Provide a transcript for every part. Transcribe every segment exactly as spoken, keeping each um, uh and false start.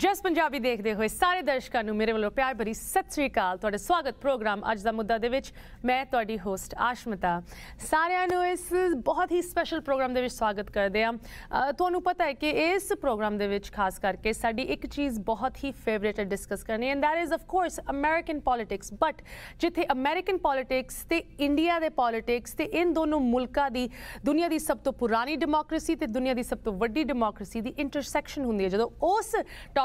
जस पंजाबी देखते हुए सारे दर्शकों को मेरे वालों प्यार भरी सत श्री अकाल। तुहाडा स्वागत प्रोग्राम अज दा मुद्दा दे विच, मैं तुहाडी होस्ट आशमिता। सारिआं नूं इस बहुत ही स्पैशल प्रोग्राम दे विच स्वागत करदे आं। तुहानूं पता है कि इस प्रोग्राम दे विच खास करके साडी एक चीज़ बहुत ही फेवरेट है डिस्कस करनी, and that is of course American politics. But जिथे अमेरिकन पॉलिटिक्स ते इंडिया दे पॉलिटिक्स ते इन दोनों मुल्कां दी दुनिया की सब तो पुरानी डेमोक्रेसी ते दुनिया की सब तो वड्डी डेमोक्रेसी की इंटरसैक्शन हुंदी है, जदों उस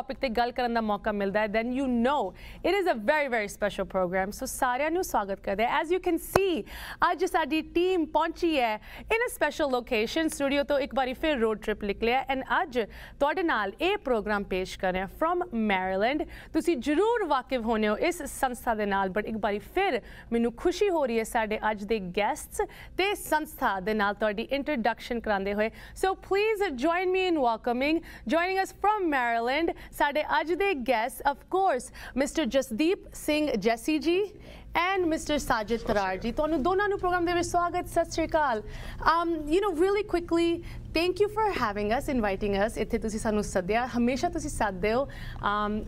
टॉपिक ते गल करन दा मौका मिलता है, then you know it is a very very special programme. So सारिआं नूं स्वागत करदे। एज यू कैन सी अज साडी टीम पहुंची है in a special location, studio तो एक बार फिर रोड ट्रिप निकलिया, एंड अज तुहाडे नाल ये प्रोग्राम पेश कर रहे हैं फ्रॉम मैरीलैंड। तुसीं जरूर वाकिफ होने हो इस संस्था दे नाल, बट एक बार फिर मैनूं खुशी हो रही है साडे अज दे गैस्ट्स ते संस्था दे नाल तुहाडी इंट्रोडक्शन करांदे होए। So please join me in welcoming, joining us from Maryland, साडे अज दे guest of course mister Jasdeep Singh Jassi ji and mister Sajid Tarar ji. तो दोनों नू प्रोग्राम दे विच स्वागत, सत श्री अकाल। You know really quickly thank you for having us, inviting us इत्थे, तुसी सानू सद्या, हमेशा तुसी सददे हो।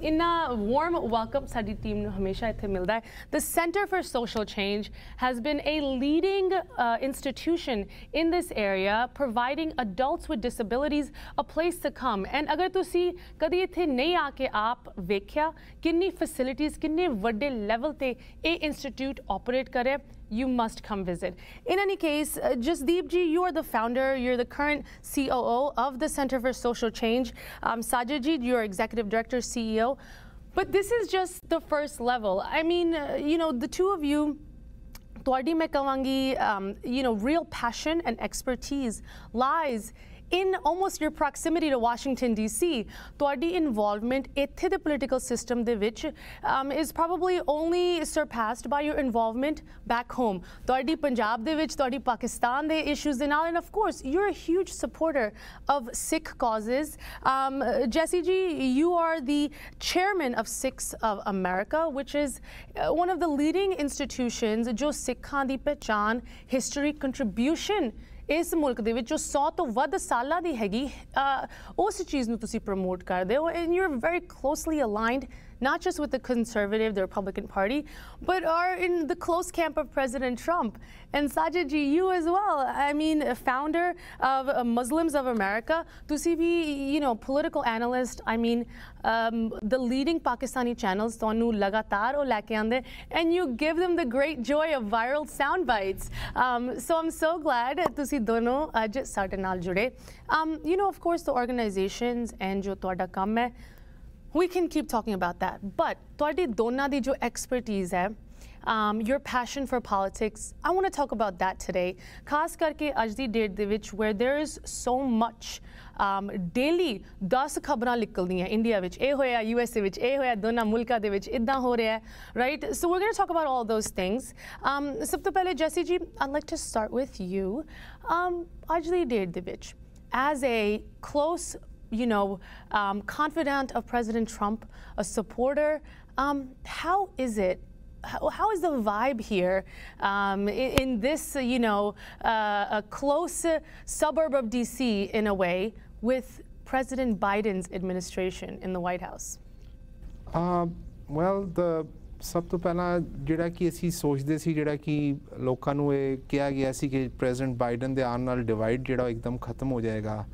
इन्ना वार्म वेलकम साडी टीम नू हमेशा इत्थे मिलदा है। The centre for social change has been a leading institution in this area, providing adults with disabilities a place to come. And अगर तुसी कदी इत्थे नहीं आके आप वेख्या किन्नी फैसिलिटीज़ किन्ने वड्डे लैवल ते ए Institute operate kare, you must come visit. In any case, uh, Jasdeep ji, you are the founder, you're the current C O O of the Center for Social Change. Um, Sajid ji, you're executive director, C E O. But this is just the first level. I mean, uh, you know, the two of you, tuadi main kahangi, um, you know, real passion and expertise lies in almost your proximity to Washington D C, tuadi involvement ithe the political system de vich um, is probably only surpassed by your involvement back home. Tuadi Punjab de vich, tuadi Pakistan de issues de naal, and of course you're a huge supporter of Sikh causes. Um, Jesse ji, you are the chairman of Sikhs of America, which is uh, one of the leading institutions jo Sikhan di pehchan, history, contribution इस मुल्क दे विच जो सौ तो वध साल दी हैगी उस चीज़ नूं तुसीं प्रमोट करदे हो। And you are very closely aligned not just with the conservative, the Republican Party, but are in the close camp of President Trump. And Sajid ji, you as well, I mean, founder of uh, Muslims of America, tusi bhi, you know, political analyst, I mean, um, the leading Pakistani channels, tonu lagatar o lake aande, and you give them the great joy of viral sound bites. Um, so I'm so glad tusi dono aaj saade naal jude. Um, you know, of course, the organizations and jo tuada kam hai, we can keep talking about that, but tuadi donna di jo expertise hai, um, your passion for politics, I want to talk about that today. Khas karke aaj di date de vich where there is so much um, daily das khabran nikaldiyan, India vich eh hoya, U S A vich eh hoya, donna mulka de vich idda ho reha, right? So we're going to talk about all those things. Um, sab to pehle Jesse ji, I'd like to start with you. Um, aaj di date de vich, as a close you know, um, confidant of President Trump, a supporter. Um, how is it, how, how is the vibe here um, in, in this, you know, uh, a close uh, suburb of D C in a way with President Biden's administration in the White House? Uh, well, the सब तो पहला जिहड़ा कि असी सोचते सी जिहड़ा कि लोकां नूं ये किया गया सी कि प्रेजिडेंट बाइडन दे आउण नाल डिवाइड जिहड़ा एकदम खत्म हो जाएगा,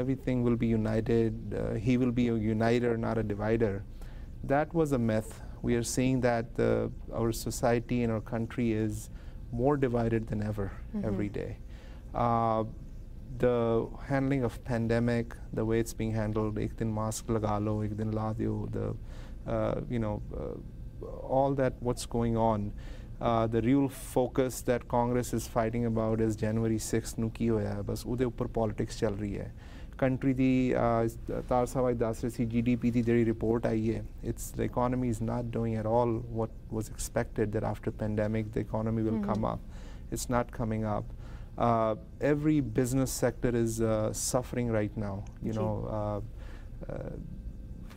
everything will be united, uh, he will be a uniter, not a divider. That was a myth. We are seeing that uh, our society and our country is more divided than ever, mm-hmm. every day. Uh, the handling of pandemic, the way it's being handled, ek din mask laga lo, ek din la deo, the, uh, you know, uh, all that what's going on. Uh, the real focus that Congress is fighting about is January sixth nu ki hoya hai, bas ude upar politics chal rahi hai. Country di tar sawai dasresi G D P di jehdi report aayi hai, it's the economy is not doing at all what was expected, that after pandemic the economy will mm-hmm. come up. It's not coming up. Uh, every business sector is uh, suffering right now, you Gee. know uh, uh,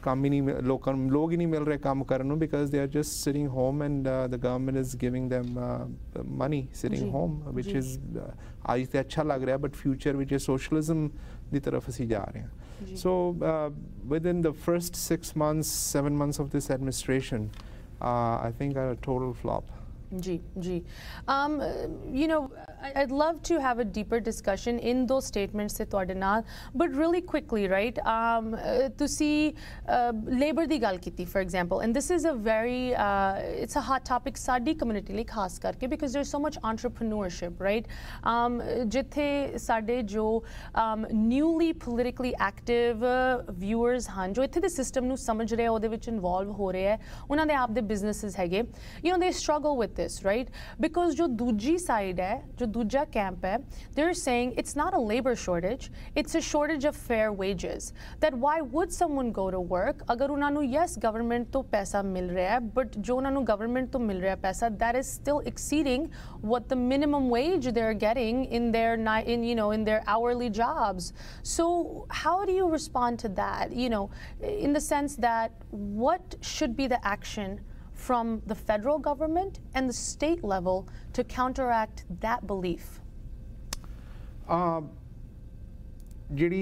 काम ही नहीं, लोग लोग ही नहीं मिल रहे काम करने को, because they are just sitting home and uh, the government is giving them uh, money sitting ji, home, which ji. is uh, आज तो अच्छा लग रहा है, but future which is socialism ਦੀ ਤਰਫ ਅਸੀਂ ਜਾ ਰਹੇ ਹਾਂ। So within the first six months seven months of this administration I think are a total flop. जी जी um, you know I'd love to have a deeper discussion in those statements se ਤੁਹਾਡੇ ਨਾਲ but really quickly right um to see uh, labor ਦੀ ਗੱਲ ਕੀਤੀ for example and this is a very uh, it's a hot topic ਸਾਡੀ community ਲਈ ਖਾਸ ਕਰਕੇ because there's so much entrepreneurship right um ਜਿੱਥੇ ਸਾਡੇ ਜੋ um newly politically active uh, viewers ਹਨ ਜੋ ਇੱਥੇ ਦੇ ਸਿਸਟਮ ਨੂੰ ਸਮਝ ਰਹੇ ਉਹਦੇ ਵਿੱਚ ਇਨਵੋਲਵ ਹੋ ਰਹੇ ਹੈ ਉਹਨਾਂ ਦੇ ਆਪ ਦੇ ਬਿਜ਼ਨੈਸਸ ਹੈਗੇ you know they struggle with this right because jo dooji side hai jo dooja camp hai they're saying it's not a labor shortage it's a shortage of fair wages that why would someone go to work agar unna nu yes government to paisa mil raha hai but jo unna nu government to mil raha hai paisa that is still exceeding what the minimum wage they're getting in their in you know in their hourly jobs so how do you respond to that you know in the sense that what should be the action from the federal government and the state level to counteract that belief uh jehdi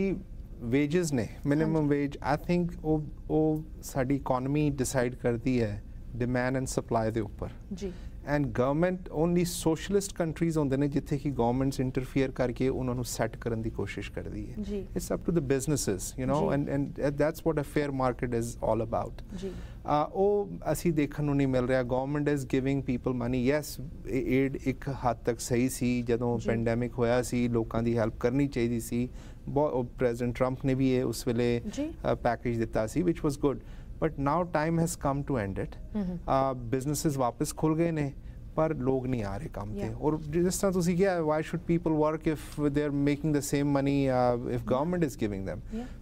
wages ne minimum wage I think oh oh saadi economy decide kardi hai demand and supply de upar ji and government only socialist countries hunde ne jithe ki governments interfere karke unna nu set karan di koshish kardi hai ji it's up to the businesses you know and, and and that's what a fair market is all about ji ਉਹ ਅਸੀਂ ਦੇਖਣ ਨੂੰ ਨਹੀਂ ਮਿਲ ਰਿਹਾ। Government is giving people money yes aid ਇੱਕ ਹੱਦ ਤੱਕ ਸਹੀ ਸੀ ਜਦੋਂ ਪੈਂਡੈਮਿਕ ਹੋਇਆ ਸੀ ਲੋਕਾਂ ਦੀ ਹੈਲਪ ਕਰਨੀ ਚਾਹੀਦੀ ਸੀ ਬਹੁਤ ਪ੍ਰੈਜ਼ੀਡੈਂਟ ਟਰੰਪ ਨੇ ਵੀ ਇਹ ਉਸ ਵੇਲੇ ਪੈਕੇਜ ਦਿੱਤਾ ਸੀ which was good but now time has come to end it businesses ਵਾਪਸ ਖੁੱਲ ਗਏ ਨੇ ਪਰ ਲੋਕ ਨਹੀਂ ਆ ਰਹੇ ਕੰਮ 'ਤੇ ਔਰ ਜਿਸ ਤਰ੍ਹਾਂ ਤੁਸੀਂ ਕਿਹਾ why should people work if they are making the same money if government is giving them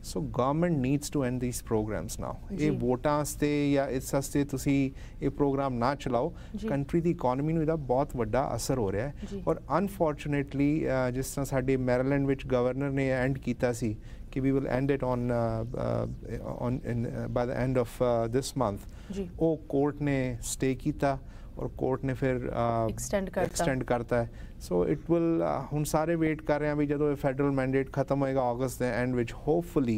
so government needs to end these programmes now ਇਹ ਵੋਟਾਂ ਵਾਸਤੇ ਜਾਂ ਇਸ ਵਾਸਤੇ ਤੁਸੀਂ ਇਹ ਪ੍ਰੋਗਰਾਮ ਨਾ ਚਲਾਓ ਕੰਟਰੀ ਦੀ ਇਕੋਨਮੀ ਨੂੰ ਇਹਦਾ ਬਹੁਤ ਵੱਡਾ ਅਸਰ ਹੋ ਰਿਹਾ ਹੈ ਔਰ ਅਨਫੋਰਚੂਨੇਟਲੀ ਜਿਸ ਤਰ੍ਹਾਂ ਸਾਡੇ ਮੈਰੀਲੈਂਡ ਵਿੱਚ ਗਵਰਨਰ ਨੇ ਐਂਡ ਕੀਤਾ ਸੀ ਕਿ we will end it on on by the end of this month ਉਹ ਕੋਰਟ ਨੇ ਸਟੇ ਕੀਤਾ और कोर्ट ने फिर एक्सटेंड करता है सो इट विल हम सारे वेट कर रहे हैं भी जब ये फेडरल मैंडेट खत्म होएगा अगस्त के एंड विच होपफुली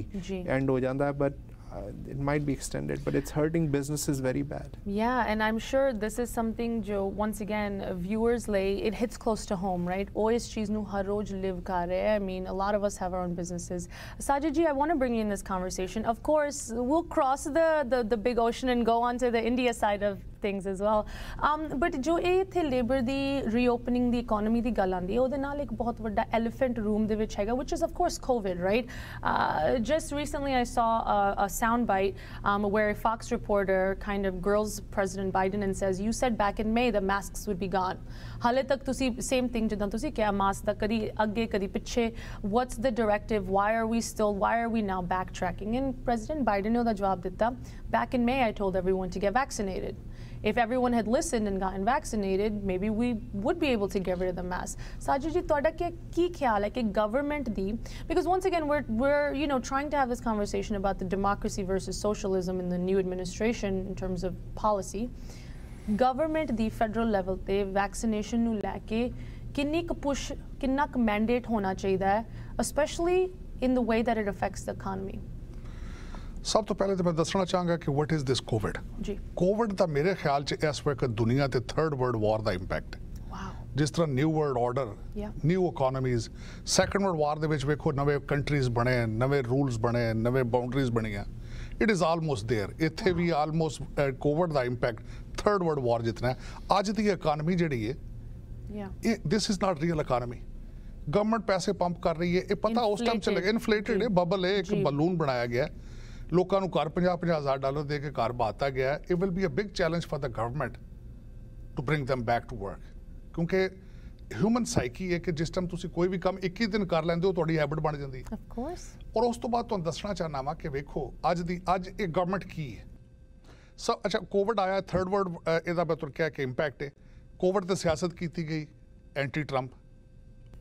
एंड हो जाता है but Uh, it might be extended but it's hurting businesses very bad yeah and I'm sure this is something jo once again uh, viewers lay it hits close to home right oh is cheez nu har roj live kar rahe I mean a lot of us have our own businesses Sajid ji I want to bring you in this conversation of course we'll cross the the, the big ocean and go on to the India side of things as well um but jo eh the labor di reopening the economy di gal aandi ode naal ek bahut vadda elephant room de vich hega which is of course covid right uh, just recently I saw a, a soundbite um where a Fox reporter kind of grills President Biden and says you said back in May the masks would be gone hale tak tusi same thing jadon tusi kya mask da kadi agge kadi piche what's the directive why are we still why are we now backtracking and President Biden ne oda jawab ditta back in May I told everyone to get vaccinated if everyone had listened and gotten vaccinated maybe we would be able to get rid of the mask Sajid ji toda ke ki khayal hai ki government di because once again we're we're you know trying to have this conversation about the democracy versus socialism in the new administration in terms of policy government di federal level te vaccination nu leke kinni k push kinna k mandate hona chahiye especially in the way that it affects the economy ਸਭ ਤੋਂ ਪਹਿਲੇ ਤਾਂ ਮੈਂ ਦੱਸਣਾ ਚਾਹਾਂਗਾ ਕਿ what is this Covid ਜੀ Covid ਦਾ ਮੇਰੇ ਖਿਆਲ 'ਚ ਇਸ ਵਕਤ ਦੁਨੀਆ 'ਤੇ ਥਰਡ ਵਰਲਡ ਵਾਰ ਦਾ ਇੰਪੈਕਟ ਜਿਸ ਤਰ੍ਹਾਂ new world order new economies second world war ਦੇ ਵਿੱਚ ਵੇਖੋ ਨਵੇਂ ਕੰਟਰੀਜ਼ ਬਣੇ ਨਵੇਂ ਰੂਲਸ ਬਣੇ ਨਵੇਂ ਬਾਊਂਡਰੀਜ਼ ਬਣੀਆਂ ਇਟ ਇਜ਼ ਆਲਮੋਸਟ ਦੇਅਰ ਇੱਥੇ ਵੀ ਆਲਮੋਸਟ ਕੋਵਿਡ ਦਾ ਇੰਪੈਕਟ ਥਰਡ ਵਰਲਡ ਵਾਰ ਜਿਤਨਾ ਅੱਜ ਦੀ ਇਕਾਨਮੀ ਜਿਹੜੀ ਹੈ ਇਹ this is not real economy government ਪੈਸੇ ਪੰਪ ਕਰ ਰਹੀ ਹੈ ਇਹ ਪਤਾ ਉਸ ਟਾਈਮ 'ਚ ਲੱਗਾ ਇਨਫਲੇਟਡ ਹੈ ਬਬਲ ਹੈ ਇੱਕ ਬਲੂਨ ਬਣਾਇਆ ਗਿਆ ਲੋਕਾਂ ਨੂੰ ਘਰ ਪੰਜਾਹ ਪੰਜਾਹ ਹਜ਼ਾਰ ਡਾਲਰ ਦੇ ਕੇ ਘਰ ਬਾਤਾ ਗਿਆ it will be a big challenge for the government to bring them back to work ਕਿਉਂਕਿ ਹਿਊਮਨ ਸਾਈਕੀ ਹੈ ਕਿ ਜਿਸ ਟਾਈਮ ਤੁਸੀਂ ਕੋਈ ਵੀ ਕੰਮ ਇੱਕੀ ਦਿਨ ਕਰ ਲੈਂਦੇ ਹੋ ਤੁਹਾਡੀ ਹੈਬਿਟ ਬਣ ਜਾਂਦੀ ਹੈ ਔਰ ਉਸ ਤੋਂ ਬਾਅਦ ਤੁਹਾਨੂੰ ਦੱਸਣਾ ਚਾਹੁੰਦਾ ਵਾਂ ਕਿ ਵੇਖੋ ਅੱਜ ਦੀ ਅੱਜ ਇਹ ਗਵਰਨਮੈਂਟ ਕੀ ਹੈ ਸੋ ਅੱਛਾ ਕੋਵਿਡ ਆਇਆ ਥਰਡ ਵਰਲਡ ਇਹਦਾ ਮੈਂ ਤੁਹਾਨੂੰ ਕਿਹਾ ਕਿ ਇੰਪੈਕਟ ਹੈ ਕੋਵਿਡ 'ਤੇ ਸਿਆਸਤ ਕੀਤੀ ਗਈ ਐਂਟੀ ਟਰੰਪ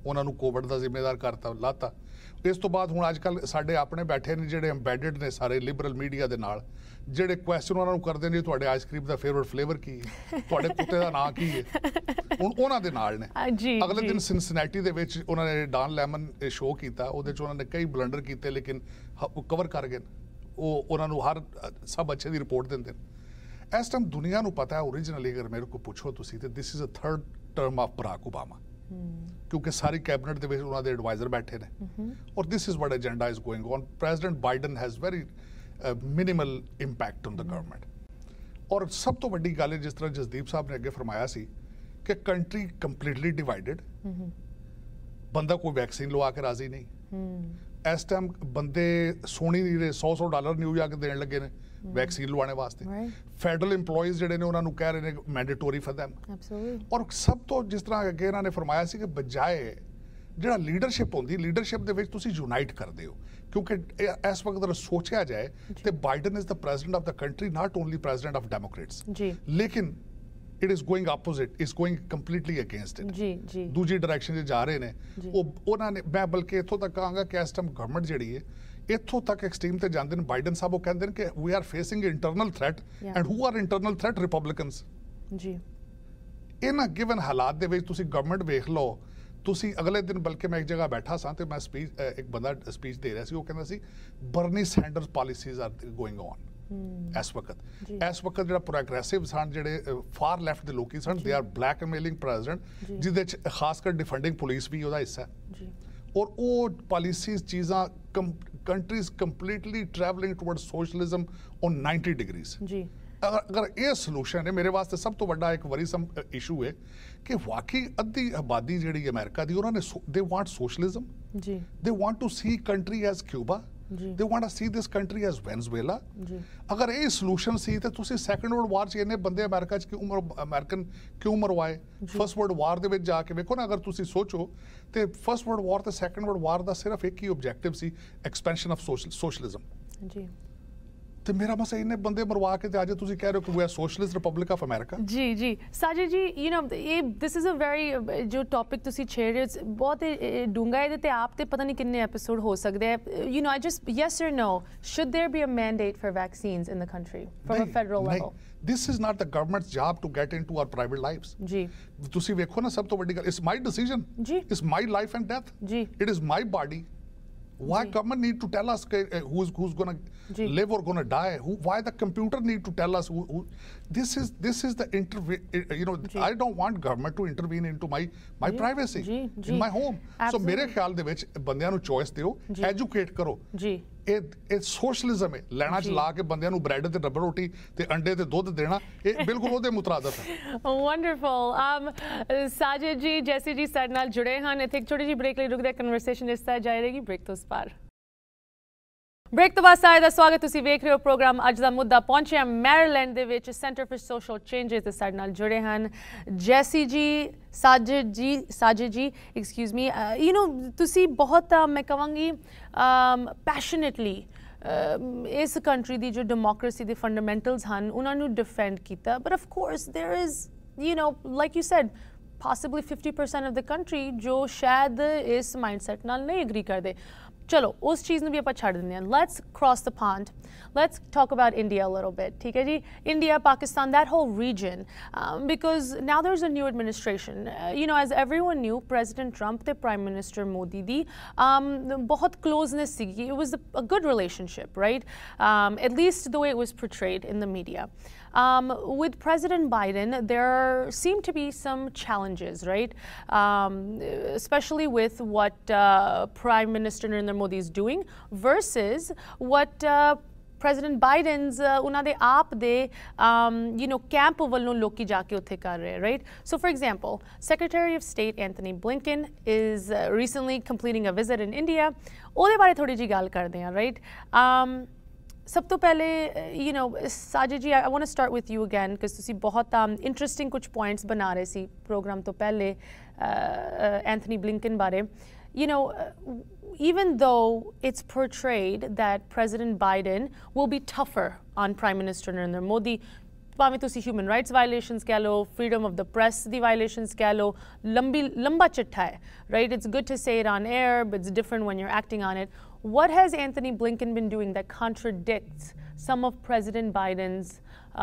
उन्होंने कोविड का जिम्मेदार करता लाता। इस तो बाद हुण अजकल साडे अपने बैठे ने जिहड़े एम्बेडेड ने सारे लिबरल मीडिया दे नाल जिहड़े क्वेश्चन उन्होंने करते हैं जी तुहाडे आइसक्रीम का फेवरेट फ्लेवर की है, तुहाडे कुत्ते का नाम की है, हुण उन्हां दे नाल ने। अगले दिन सिनसिनाटी दे विच उन्होंने डॉन लेमन शो किया, उहदे च उन्होंने कई बलंडर किए लेकिन कवर कर गए। वो उन्होंने हर सब अच्छे की रिपोर्ट देंदे ने। इस टाइम दुनिया नूं पता है ओरिजिनली अगर मेरे को पूछो तुसीं ते this is a third term of Barack Obama, क्योंकि सारी कैबिनेट के उन्होंने एडवाइजर बैठे ने और this is what agenda is going on. President Biden has very minimal impact on the government. और सब तो वड्डी गल है जिस तरह जसदीप साहब ने अगे फरमाया सी कि कंट्री कंप्लीटली डिवाइडेड, बंदा कोई वैक्सीन लवा के राजी नहीं। इस टाइम बंदे सोनी नहीं रहे, सौ सौ डॉलर न्यूयॉर्क देने लगे ने वैक्सीन लवाने वास्ते। फैडरल इंपलॉइज जिहड़े ने उन्होंने कह रहे हैं मैंडेटोरी फॉर देम। और सब तो जिस तरह अगे इन्होंने फरमाया सी कि बजाय जिहड़ा लीडरशिप होंदी, लीडरशिप दे विच तुसी यूनाइट करदे हो, क्योंकि इस वक्त अगर सोचा जाए तो Biden is the president of the country, not only president of Democrats, लेकिन it is going opposite, is going completely against it, दूजी डायरेक्शन जा रहे हैं। उन्होंने मैं बल्कि इतों तक कहूँगा कि इस टाइम गवर्नमेंट जी है इतों तक एक्सट्रीम से जाते हैं। बाइडन साहब वो कहते हैं कि we are facing internal threat and who are internal threat Republicans. इन्ह गिवन हालात के गवर्नमेंट वेख लो तुसी। अगले दिन बल्कि मैं एक जगह बैठा सा तो मैं स्पीच एक बंदा स्पीच दे रहा सी, वो कहता सी Bernie Sanders policies are going on इस वक्त। इस वक्त जो प्रोग्रेसिव सन जो फार लैफ्ट के लोग सन दे आर ब्लैकमेलिंग प्रेजिडेंट, जिद खासकर डिफेंडिंग पुलिस भी वह हिस्सा है। और वो पॉलिसीज चीज़ा कम countries completely travelling toward socialism on ninety degrees. अगर अगर ये सलूशन है मेरे वास्ते सब तो बड़ा एक वरीसम इशू है कि वाकई अद्धी आबादी जी अमेरिका की उन्होंने they want socialism, they want to see country as Cuba, they want to see this country as Venezuela. अगर ये सलूशन सी तो तुसी सैकेंड वर्ल्ड वार इन्ने बंदे अमेरिका च क्यों अमेरिकन क्यों मरवाए। फर्स्ट वर्ल्ड वार दे विच जाके वेखो ना, अगर तुसी सोचो तो फर्स्ट वर्ल्ड वार ते सैकेंड वर्ल्ड वार दा सिर्फ एक ही ऑब्जेक्टिव सी एक्सपेंशन ऑफ सोशलिज्म जी। तो मेरा मसला इन्हें बंदे मरवा के आज तुम कह रहे हो कि we are socialist republic of America. जी जी साजिद जी, यू नो ये दिस इज़ अ वेरी जो टॉपिक तुसी छेड़ रहे हो बहुत डूंगा, ये आप तो पता नहीं कितने एपिसोड हो सकते हैं। You know I just yes और no, should there be a mandate for vaccines in the country from a federal level? This is not the government's job to get into our private lives जी। तुसी देखो ना सब तो बड़ी गल, it's my decision जी, it's my life and death जी, it is my body. Why government need to tell us who's who's going to live or going to die? Who, why the computer need to tell us who, who? This is this is the intervene. You know, G. I don't want government to intervene into my my G. privacy G. G. in my home. Absolutely. So मेरे ख्याल दे विच बंदियां नू choice दियो, educate करो। जी ਇਹ socialism ਹੈ ਲੈਣਾ ਚ ਲਾ ਕੇ ਬੰਦਿਆਂ ਨੂੰ ਬ੍ਰੈਡ ਤੇ ਡੱਬਾ ਰੋਟੀ ਤੇ ਅੰਡੇ ਤੇ ਦੁੱਧ ਦੇਣਾ, ਇਹ ਬਿਲਕੁਲ ਉਹਦੇ ਮੁਤਰਾਦਫ ਹੈ। ਵੰਡਰਫੁਲ ਅਮ ਸਾਜਿਦ ਜੀ ਜੈਸੀ ਜੀ ਸਾਡੇ ਨਾਲ ਜੁੜੇ ਹਨ ਇੱਥੇ ਇੱਕ ਛੋਟੀ ਜਿਹੀ ਬ੍ਰੇਕ ਲਈ ਰੁਕਦੇ ਕਨਵਰਸੇਸ਼ਨ ਇਸ ਤਰ੍ਹਾਂ ਜਾਰੀ ਰਹੇਗੀ। ਬ੍ਰੇਕ ਤੋਂ ਬਾਅਦ ਬ੍ਰੇਕ ਤੋਂ ਬਾਅਦ ਸਾਰੇ ਦਾ ਸਵਾਗਤ, ਤੁਸੀਂ ਵੇਖ ਰਹੇ ਹੋ ਪ੍ਰੋਗਰਾਮ ਅੱਜ ਦਾ ਮੁੱਦਾ। ਪਹੁੰਚਿਆ ਮੈਰੀਲੈਂਡ ਦੇ ਵਿੱਚ ਸੈਂਟਰ ਫॉर ਸੋਸ਼ਲ ਚੇਂਜਸ ਤੇ ਸਾਡੇ ਨਾਲ ਜੁੜੇ ਹਨ ਜੈਸੀ ਜੀ ਸਾਜਿਦ ਜੀ ਸਾਜਿਦ ਜੀ ਐਕਸਕਿਊਜ਼ ਮੀ। ਯੂ نو ਤੁਸੀਂ ਬਹੁਤ ਮੈਂ ਕਹਾਂਗੀ ਪੈਸ਼ਨੇਟਲੀ इस कंट्री की जो डेमोक्रेसी के फंडामेंटल्स हैं उन्होंने डिफेंड किया, but of course there is you know like you said possibly fifty percent of the country जो शायद इस माइंडसैट नाल नहीं एग्री करते। चलो उस चीज़ में भी आप छड़ दें, let's cross the pond, let's talk about India a little bit, ठीक है जी। India Pakistan that whole region, because now there is a new administration. You know as everyone new president Trump ते प्राइम मिनिस्टर मोदी दी बहुत closeness सी, it was a good relationship right, at least the way it was portrayed in the media. Um, with President Biden, there seem to be some challenges, right? Um, especially with what uh, Prime Minister Narendra Modi is doing versus what uh, President Biden's उन्हां दे आप दे you know camp वालों लोग की जाके उत्थे कर रहे हैं, right? So for example, Secretary of State Anthony Blinken is uh, recently completing a visit in India. ओदे बारे थोड़ी जी गाल कर दें, right? Um, सब तो पहले you know Sajid ji I want to start with you again because तुसी बहुत इंटरेस्टिंग कुछ पॉइंट्स बना रहे सी प्रोग्राम तो पहले एंथनी ब्लिंकन बारे। You know even though it's portrayed that president Biden will be tougher on prime minister Narendra Modi, ਭਾਵੇਂ ਤੁਸੀਂ ਹਿਊਮਨ ਰਾਈਟਸ ਵਾਇਲੇਸ਼ਨਸ ਕਹਿ ਲਓ, ਫਰੀडम ਆਫ ਦ ਪ੍ਰੈਸ ਦੀ ਵਾਇਲੇਸ਼ਨਸ ਕਹਿ ਲਓ, ਲੰਬੀ ਲੰਬਾ ਚਿੱਠਾ ਹੈ, right. It's good to say it on air but it's different when you are acting on it. What has Anthony Blinken been doing that contradicts some of President Biden's,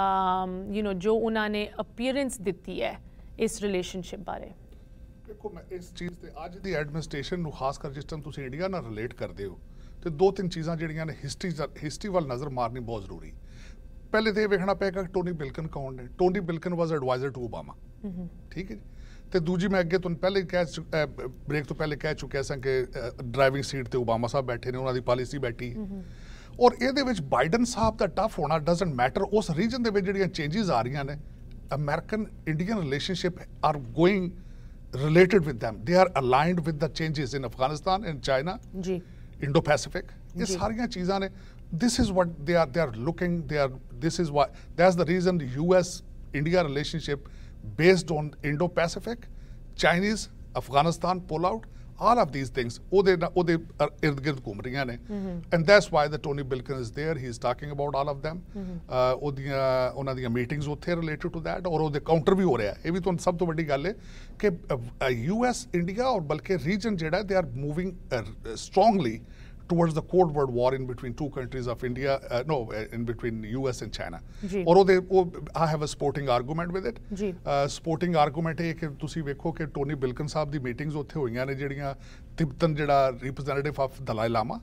um, you know, जो उन्होंने appearance दिती है इस relationship बारे? देखो मैं इस चीज़ ते आज दी administration नू खास कर जिस टाइम तुसी इंडिया ना relate कर दे हो, तो दो तीन चीज़ां जिहड़ियां ने history history वाल नज़र मारनी बहुत ज़रूरी। पहले तो ये देखना पएगा कि टोनी बिल्कन कौन है। Tony Blinken was adviser to Obama, ठीक है। तो दूजी मैं अगे तुम पहले कह ब्रेक तो पहले कह चुका सा कि ड्राइविंग सीट पर ओबामा साहब बैठे ने, उन्होंने पॉलिसी बैठी है। और ये बाइडन साहब का टफ होना डजेंट मैटर। उस रीजन के जो चेंजिज आ रही ने, American Indian relationship are going related with them, they are aligned with the changes in Afghanistan, in China, Indo Pacific. ये सारिया चीज़ा ने, this is what they are they are looking they are this is why that's the reason U S India relationship based on Indo-Pacific, Chinese, Afghanistan pullout, all of these things, ਉਹਦੇ ਉਹਦੇ ird-gird ਘੁੰਮ ਰਹੀਆਂ ਨੇ, and that's why the Tony Blinken is there. He's talking about all of them. ਉਹਦੀਆਂ ਉਹਨਾਂ ਦੀਆਂ meetings ਉੱਥੇ related to that, ਔਰ ਉਹਦੇ counter ਵੀ ਹੋ ਰਿਹਾ। ਇਹ ਵੀ ਤੁਹਾਨੂੰ ਸਭ ਤੋਂ ਵੱਡੀ ਗੱਲ ਹੈ ਕਿ U S, India ਔਰ ਬਲਕਿ region ਜਿਹੜਾ they are moving uh, strongly towards the Cold War war in between two countries of India, uh, no, in between U S and China. और they, oh, I have a sporting argument with it. Uh, sporting argument है कि तुसी देखो कि Tony Blinken साहब दी meetings उत्थे होईयां ने जिहड़ियां तिब्बतन जिहड़ा रिप्रेजेंटेटिव ऑफ दलाई लामा,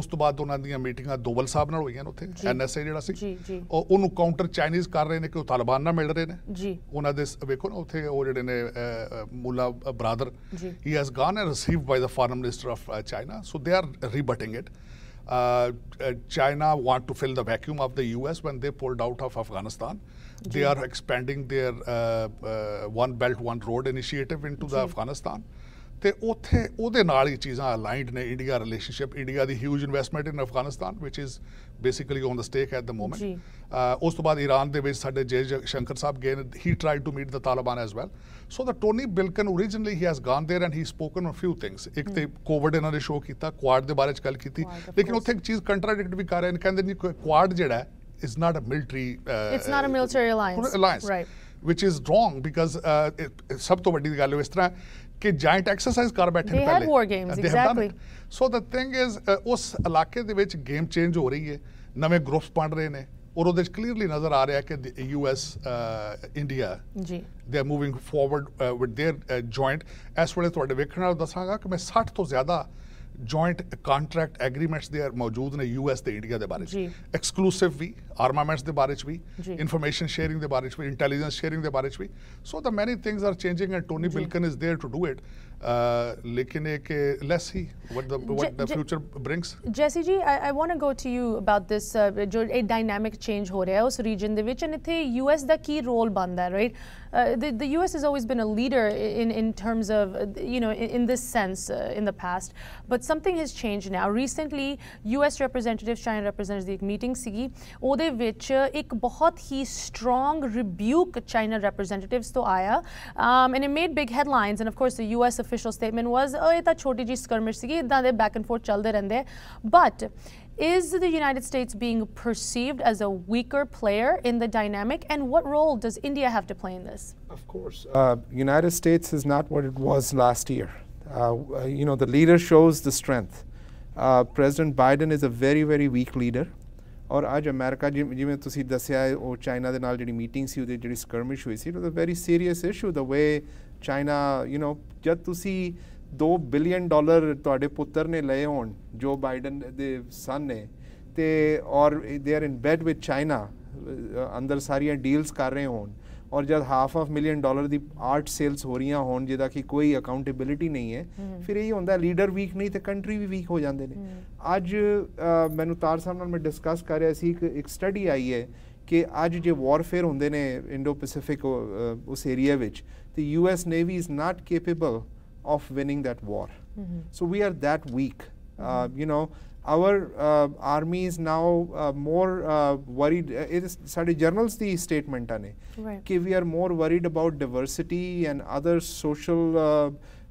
उस तो बाद उन्हां दी मीटिंगां दोवल साहब नाल होईयां ने उत्थे, एन एस ए जिहड़ा सी, और उहनूं काउंटर चाइनीज़ कर रहे ने कि तालिबान नाल मिल रहे ने। उहनां दे देखो ना उत्थे ओ जिहड़े ने Mullah Baradar, he has gone and received by the foreign minister of China, so they are rebutting it. Uh, uh, China want to fill the vacuum of the U S when they pulled out of Afghanistan. Gee. They are expanding their uh, uh, One Belt, One Road initiative into the Afghanistan. ਤੇ ਉੱਥੇ ਉਹਦੇ ਨਾਲ ਹੀ ਚੀਜ਼ਾਂ aligned ਨੇ India relationship, India ਦੀ huge investment in Afghanistan ਵਿਚ is basically on the stake at the moment. ਉਸ ਤੋਂ ਬਾਅਦ ਈਰਾਨ ਦੇ ਵਿੱਚ ਸਾਡੇ ਜੇ ਸ਼ੰਕਰ ਸਾਹਿਬ ਗਏ ਨੇ, he try to meet the Taliban as well. So the Tony Blinken originally he has gone there and he spoken on few things. ਇੱਕ ਤਾਂ ਕੋਵਿਡ ਇਹਨਾਂ ਨੇ ਸ਼ੋਅ ਕੀਤਾ, ਕੁਆਡ ਦੇ ਬਾਰੇ 'ਚ ਗੱਲ ਕੀਤੀ, ਲੇਕਿਨ ਉੱਥੇ ਇੱਕ ਚੀਜ਼ ਕੰਟਰਾਡਿਕਟ ਵੀ ਕਰ ਰਹੇ ਨੇ, ਕਹਿੰਦੇ ਨਹੀਂ ਕੁਆਡ ਜਿਹੜਾ is not a military alliance, which is wrong because uh, it, it, sab to badi gal is tarah ke giant exercise kar baithe ne pehle they had war games, uh, exactly. So the thing is uh, us ilake de vich game change ho rahi hai, nave groups ban rahe ne, aur ohde clearly nazar aa riha hai ki U S uh, India ji they are moving forward uh, with their uh, joint as well as tode vekhna dasaanga ki main sixty to zyada joint contract agreements there मौजूद ने U S ते India के बारे में, exclusive भी, armaments के बारे में भी, इनफॉर्मेशन शेयरिंग के बारे में, इंटेलिजेंस शेयरिंग के बारे में। So the many things are changing and Tony Blinken is there to do it. लेकिन एक let's see what the what the future brings. Jassi ji I want to go to you about this जो एक dynamic change हो रहा है उस region दे विच एंड इथे U S ਦਾ ਕੀ ਰੋਲ ਬਣਦਾ, right. The U S has always been a leader in in terms of you know in, in this sense uh, in the past, but something has changed now. Recently, U S representatives, China representatives ਦੀ ਇੱਕ meeting ਸੀਗੀ, ਉਹਦੇ ਵਿੱਚ ਇੱਕ ਬਹੁਤ ਹੀ strong rebuke China representatives ਤੋਂ ਆਇਆ, um, and it made big headlines. And of course, the U S official statement was, "Oh, ਇਹ ਤਾਂ ਛੋਟੀ ਜਿਹੀ skirmish ਸੀਗੀ, ਇਦਾਂ ਦੇ back and forth ਚੱਲਦੇ ਰਹਿੰਦੇ," but is the United States being perceived as a weaker player in the dynamic, and what role does India have to play in this? Of course, uh, United States is not what it was last year. Uh, you know, the leader shows the strength. Uh, President Biden is a very, very weak leader. और आज America जिमें तुसी दस्या है और China दे नाल जेडी मीटिंग सी उदे जेडी स्कर्मिश हुई सी, it was a very serious issue. The way China you know जब तुसी दो बिलियन डॉलर तुहाडे पुत्र ने लए होण जो बाइडन दे सन ने ते और they are in bed with China अंदर सारियां डील्स कर रहे होण और जब हाफ ऑफ मिलियन डॉलर दी आर्ट सेल्स हो रही होण जिदा कि कोई अकाउंटेबिलिटी नहीं है, फिर यही होंदा लीडर वीक नहीं तो कंट्री भी वीक हो जाते हैं। अज मैनू तार साहब नाल मैं डिस्कस कर रहा सी, एक स्टडी आई है कि अज जो वॉरफेयर होंदे ने इंडो पैसिफिक उस एरिया विच ते US navy is not capable of winning that war. Mm-hmm. So we are that weak. Mm-hmm. Uh, you know, our uh, army is now uh, more uh, worried. Uh, it is sade journals the statement ane. Right. Ki we are more worried about diversity and other social uh,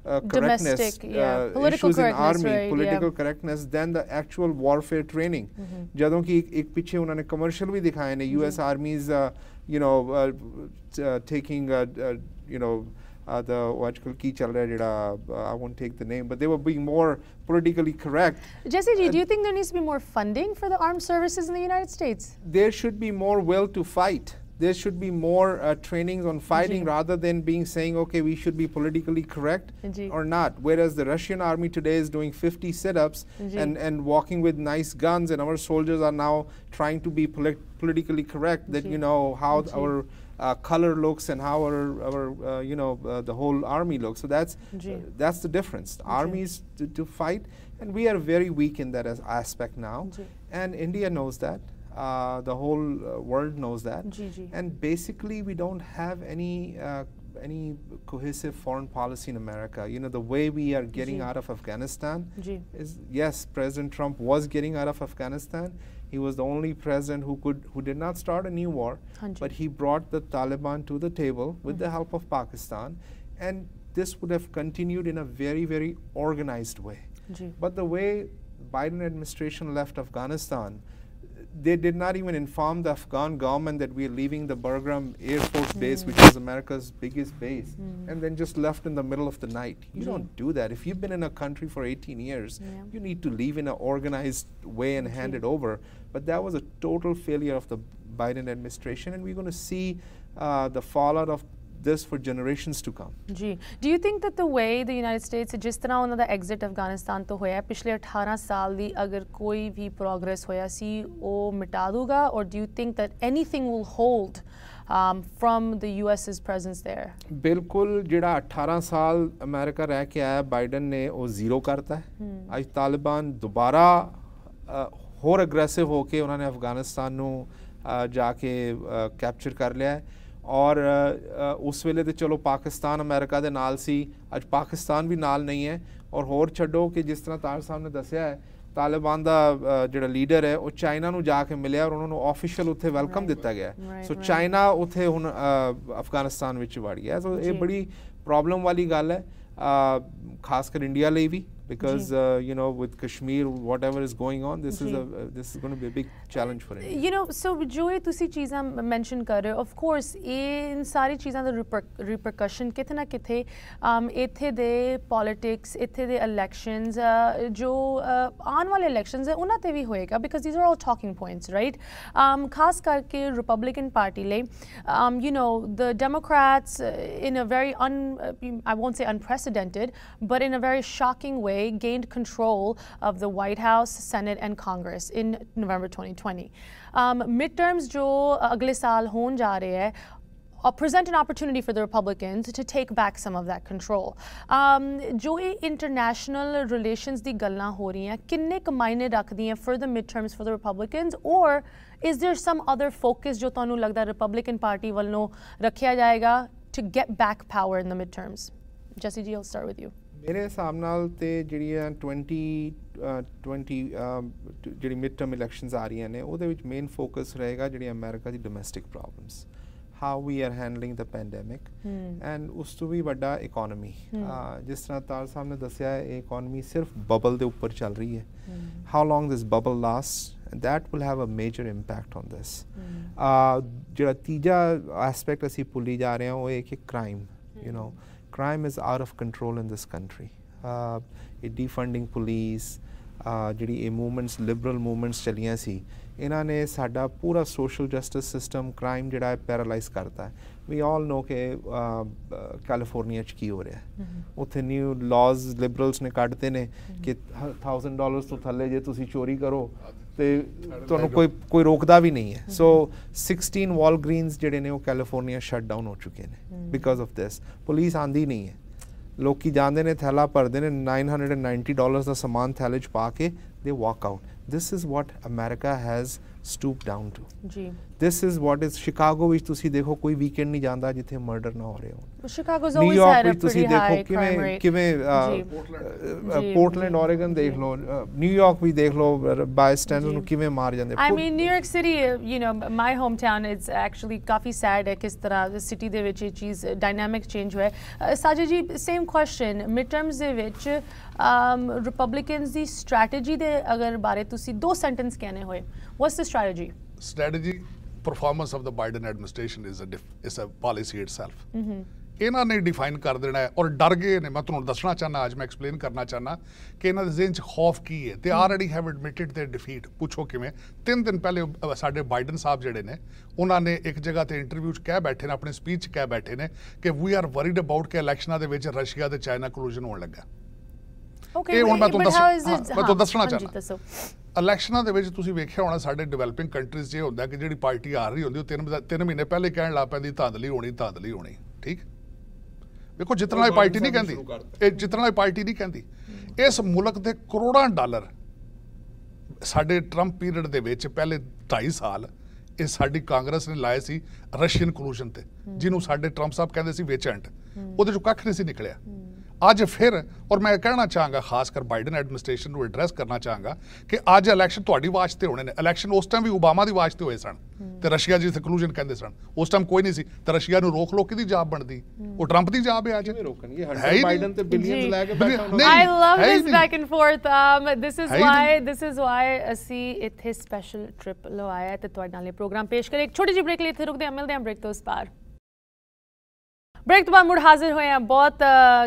Uh, correctness, Domestic, yeah. uh, political issues correctness, in army, right, political yeah. correctness, than the actual warfare training. Mm-hmm. जदों की एक, एक पीछे उन्होंने commercial भी दिखाए ने U S mm-hmm. armies, uh, you know, uh, uh, taking, uh, uh, you know, uh, the आजकल की चल रहा है जिधर I won't take the name, but they were being more politically correct. Jasdeep ji, do you think there needs to be more funding for the armed services in the United States? There should be more will to fight. There should be more uh, trainings on fighting Ji. rather than being saying, okay, we should be politically correct Ji. or not. Whereas the Russian army today is doing fifty sit-ups and, and walking with nice guns, and our soldiers are now trying to be polit politically correct, that, Ji. you know, how Ji. our uh, color looks and how our, our uh, you know, uh, the whole army looks. So that's, uh, that's the difference. The armies to, to fight, and we are very weak in that as aspect now. Ji. And India knows that. Uh, the whole uh, world knows that. G G. And basically we don't have any uh, any cohesive foreign policy in America. You know, the way we are getting G. out of Afghanistan G. is, yes, President Trump was getting out of Afghanistan. He was the only president who could who did not start a new war, one hundred. But he brought the Taliban to the table with mm. the help of Pakistan, and this would have continued in a very, very organized way. G. But the way Biden administration left Afghanistan, they did not even inform the Afghan government that we are leaving the Bagram Air Force mm. Base, which is America's biggest base, mm. and then just left in the middle of the night. You mm. don't do that. If you've been in a country for eighteen years, yeah. you need to leave in an organized way and hand mm. it over. But that was a total failure of the Biden administration, and we're going to see uh, the fallout of this for generations to come. Ji, do you think that the way the United States, jis tarah unna da exit Afghanistan to hoya, pichle eighteen saal di agar koi bhi progress hoya si oh mita duga, or do you think that anything will hold um, from the U S's presence there? Bilkul jida eighteen saal America reh ke aaya, Biden ne oh zero karta hai. Aaj Taliban dobara hor aggressive ho ke unhone Afghanistan nu ja ke capture kar liya hai. और उस वेले तो चलो Pakistan America दे नाल सी, अज पाकिस्तान भी नाल नहीं है, और होर छड़ो कि जिस तरह तार साहब ने दसिया है, तालिबान दा जिहड़ा लीडर है वो चाइना नू जाके मिलिया और उन्होंने ऑफिशियल उत्थे वेलकम दिता गया, सो चाइना उत्थे हुण अफगानिस्तान विच वड़ गया। सो ये बड़ी प्रॉब्लम वाली गल है, खासकर इंडिया लिए भी, because uh, you know, with Kashmir, whatever is going on, this Ji. is a uh, this is going to be a big challenge for India. You know, so जो ये तुसी चीज़ां mention कर रहे हो, of course ये इन सारी चीज़ां दा repercussion किथे ना किथे इत्थे दे politics, इत्थे दे elections, uh, जो आने वाले elections है उन्हां ते भी होएगा, because these are all talking points, right? Um, खास करके Republican Party ले, um, you know, the Democrats in a very un, I won't say unprecedented, but in a very shocking way, gained control of the White House, Senate, and Congress in November twenty twenty. Um, midterms, jo agle saal hon ja rahe hai, uh, present an opportunity for the Republicans to take back some of that control. Um, jo ye international relations di gallan ho rahi hain, kinne k maine rakhdi hain for the midterms for the Republicans, or is there some other focus jo tonu lagda Republican Party wallo rakhiya jayega to get back power in the midterms? Jasdeep ji, I'll start with you. मेरे हिसाब नाल ते जिहड़ियां twenty twenty जिहड़ी mid term elections आ रही ने, उहदे विच मेन फोकस रहेगा जिहड़ी अमेरिका दी domestic problems, how we are handling the pandemic, and उस तो भी वड्डा इकोनॉमी। जिस तरह तार साहब ने दस्सिया है, इकोनॉमी सिर्फ बबल दे उपर चल रही है, how long this bubble last, that will have a major impact on this. जिहड़ा तीजा एस्पैक्ट असीं भुल्ली जा रहे हैं, एक crime, you know, crime is out of control in this country. Uh, defunding police, uh, jiri movements, liberal movements chaliyan si, inna ne sada pura social justice system, crime jira paralyze karta hai. We all know ke uh, California ch ki ho raha hai. Utthe new laws liberals ne kadte ne ke one thousand dollars to thalle je tusi chori karo te tonu koi koi rokda bhi nahi hai. So sixteen Walgreens jede ne wo California shut down ho chuke ne because of this. Police aandi nahi hai, लोग की जानते ने थैला भरते ने nine hundred ninety dollars का सामान थैले च पा के, they walk out. This is what America has stoop down to. जी. This is what is Chicago which तुसी देखो कोई weekend नहीं जांदा जिथे murder ना हो रहे हो. Chicago's always had a pretty high crime rate. किवें Portland, Oregon देख लो, New York भी देख लो, bystanders नु किवें मार जांदे. I mean New York City, you know, my hometown, it's actually काफी sad है किस तरह city दे विच ये चीज dynamic change हुआ है. साजिद जी, same question, midterms दे विच Republicans दी strategy दे अगर बारे तुसी दो sentence कहने होए, what's the strategy? Strategy, performance of the Biden administration is a is a policy itself. इन्हां ने define कर देना है और डर गए ने मैं तुम दसना चाहना आज मैं explain करना चाहना कि इन्हां दे ज़ेहन च खौफ की है. They already have admitted their defeat. पूछो किवें तीन दिन पहले साडे बाइडन साहब जिहड़े ने उन्होंने एक जगह ते इंटरव्यू च कह बैठे ने अपने स्पीच कह बैठे ने कि वी आर वरीड अबाउट के इलैक्शनां दे विच रशिया ते चाइना कोलूजन होण लगा. Okay, wait, but दस, how is it? हाँ, दसना चाहना इलैक्शनां दे विच तुसीं वेखिया होना साडे डिवेलपिंग कंट्रीज़ च ये होंदा कि जिहड़ी पार्टी आ रही होंदी ओह तीन तीन महीने पहले कहण लग पैंदी धांधली होनी धांधली होनी. ठीक देखो जितना पार्टी नहीं कहती जितना पार्टी नहीं कहती इस मुल्क के करोड़ों डॉलर साडे ट्रंप पीरियड दे विच पहले ढाई साल ये साडी कांग्रेस ने लाए सी रशियन कलूजन ते जिन्हों साडे ट्रंप साहब कहते सी वेचेंट उहदे चों कख नहीं सी निकलिया. आज फिर और मैं कहना चाहांगा खासकर बाइडन एडमिनिस्ट्रेशन को एड्रैस करना चाहांगा कि आज इलैक्शन तुहाडी वास्ते होने ने. इलैक्शन उस टाइम भी ओबामा दी वास्ते होए सन ते रशिया जिथे कलूजन कहंदे सन उस टाइम कोई नहीं सी ते रशिया नूं रोक लो किहदी जाब बनदी वो ट्रंप दी जाब है. आज रोकणगे हंटर बाइडन ते बिलियंस लैके बैठा होना. I love this back and forth. um this is why this is why ਅਸੀਂ ਇੱਥੇ ਸਪੈਸ਼ਲ ਟ੍ਰਿਪ ਲਵਾਇਆ ਤੇ ਤੁਹਾਡੇ ਨਾਲ ਇਹ ਪ੍ਰੋਗਰਾਮ ਪੇਸ਼ ਕਰੇ. ਇੱਕ ਛੋਟੀ ਜਿਹੀ ਬ੍ਰੇਕ ਲਈ ਇੱਥੇ ਰੁਕਦੇ ਹਾਂ, ਮਿਲਦੇ ਹਾਂ ਬ੍ਰੇਕ ਤੋਂ ਉਸ ਪਾਰ. ब्रेक तो बाद मुड़ हाजिर हुए हैं. बहुत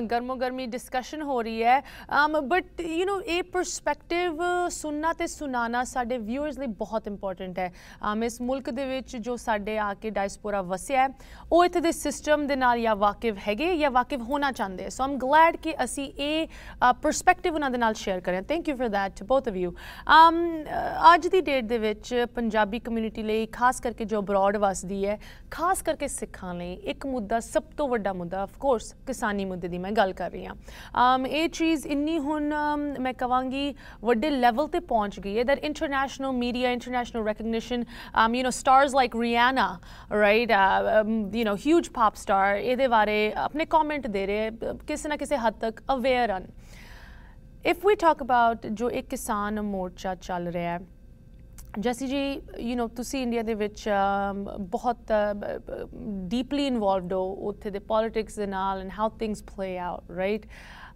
गर्मो गर्मी डिस्कशन हो रही है बट यू नो ये परस्पैक्टिव सुनना तो सुनाना साढ़े व्यूअर्स लिए बहुत इंपॉर्टेंट है. um, इस मुल्क दे विच जो साढ़े आके डायस्पोरा वसिया है वो इत्थे दे सिस्टम दे नाल या वाकिफ हैगे या वाकिफ होना चाहते हैं. सो आई एम ग्लैड कि असी ये परस्पैक्टिव उन्हां दे नाल शेयर करें. Thank you for that both of you. अज की डेट दे विच पंजाबी कम्यूनिटी लिए खास करके जो अब्रॉड वसदी है खास करके सिखां लिए एक मुद्दा सब तो वड्डा मुद्दा ऑफ कोर्स किसानी मुद्दे की मैं गल कर रही हाँ. ये चीज़ इन्नी हुण मैं कहांगी वड्डे लैवल पर पहुँच गई है that international media international recognition you know stars like Rihanna right you know huge pop star ये बारे अपने कॉमेंट दे रहे किसी ना किसी हद तक अवेयर हैं. इफ वी टॉक अबाउट जो एक किसान मोर्चा चल रहा है जैसी जी यू नो तुसी इंडिया दे विच बहुत डीपली इन्वॉल्वड हो उत्थे दे पॉलिटिक्स दे नाल and how things play out right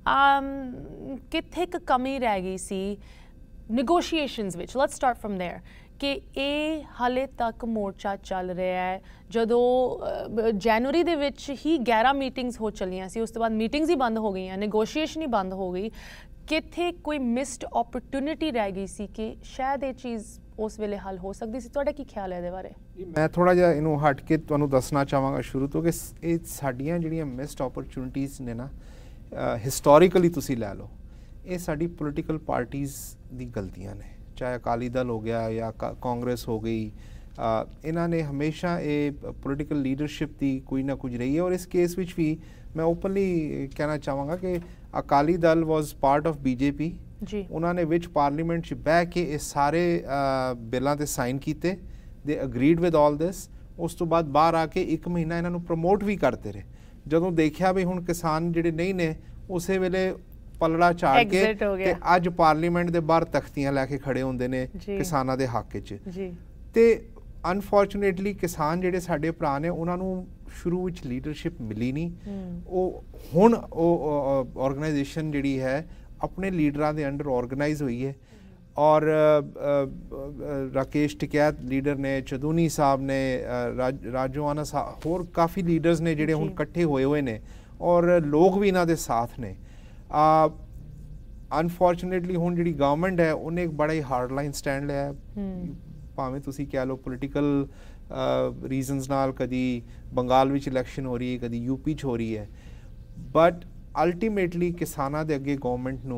कित्थे क कमी रह गई सी नेगोशिएशंस विच लेट्स स्टार्ट फ्रॉम देयर कि ये हाले तक मोर्चा चल रहा है जदों जनवरी दे विच ही ग्यारह मीटिंग्स हो चलियां सी उस तो बाद मीटिंग्स ही बंद हो गई नेगोशिएशन ही बंद हो गई. कित्थे कोई मिस्ड ऑपरचुनिटी रह गई सी कि शायद ये चीज़ उस वेले हल हो सकती सी. तुहाडा की ख्याल है इहदे बारे? मैं थोड़ा जिहा इनू हट के तुहानू दसना चाहांगा शुरू तो कि इह साडीआं जिहड़ियां मिस्ड ऑपरचुनिटीज़ ने ना हिस्टोरिकली तुसी लै लो इह साडी पोलिटिकल पार्टीज़ दी गलतियां ने चाहे अकाली दल हो गया या कांग्रेस हो गई इन्हां ने हमेशा ये पोलिटिकल लीडरशिप की कोई ना कुछ रही है. और इस केस विच भी मैं ओपनली कहना चाहांगा कि Akali Dal was part of BJP जी उन्होंने विच पार्लीमेंट च बह के ये सारे बिलों ते साइन किए they agreed with all this उस तो बाद बाहर आके एक महीना इन्होंने प्रमोट भी करते रहे जदों देखिया भी हुण किसान जिहड़े नहीं ने उस वेले पलड़ा झाड़ के ते अज पार्लीमेंट के बाहर तख्तियां लैके खड़े होंदे ने किसानां दे हक च ते अनफॉर्चुनेटली किसान जिहड़े साडे भरा ने उन्होंने शुरू विच लीडरशिप मिली नहीं. वो हुण ऑर्गेनाइजेशन जिहड़ी है अपने लीडरां दे अंडर ऑर्गेनाइज हुई है और राकेश टिकैत लीडर ने चदूनी साहब ने राज राजोआना साहब होर काफ़ी लीडर्स ने जिहड़े हुण इकट्ठे होए हुए ने और लोग भी इन्हां दे साथ ने. अनफॉर्चुनेटली हुण जिहड़ी गवर्नमेंट है उन्हें एक बड़ा ही हार्ड लाइन स्टैंड लिया है भावें तुसीं कह लो पोलिटिकल रीजनस नाल कदी बंगाल विच इलैक्शन हो रही है कदी यूपी च हो रही है बट अल्टीमेटली किसानां दे अगे गवर्नमेंट नू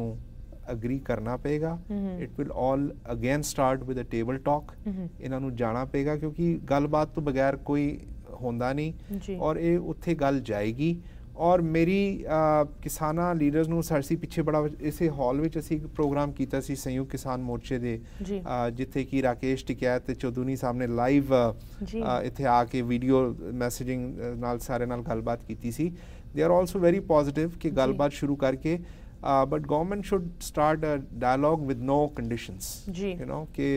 अग्री करना पेगा. It will all again start with a table talk. इन्हां नू जाना पेगा क्योंकि गलबात तो बगैर कोई होंदा नहीं और ये उत्थे गल जाएगी और मेरी किसानां लीडर्स नूं सरसी पिछे बड़ा इसे हॉल में असी प्रोग्राम किया संयुक्त किसान मोर्चे दे जिथे कि राकेश टिकैत ते चौधूनी साहब ने लाइव इत्थे आके वीडियो मैसेजिंग नाल सारे नाल गलबात कीती सी। They are also very positive कि गलबात शुरू करके but government should start a dialogue with no conditions, you know कि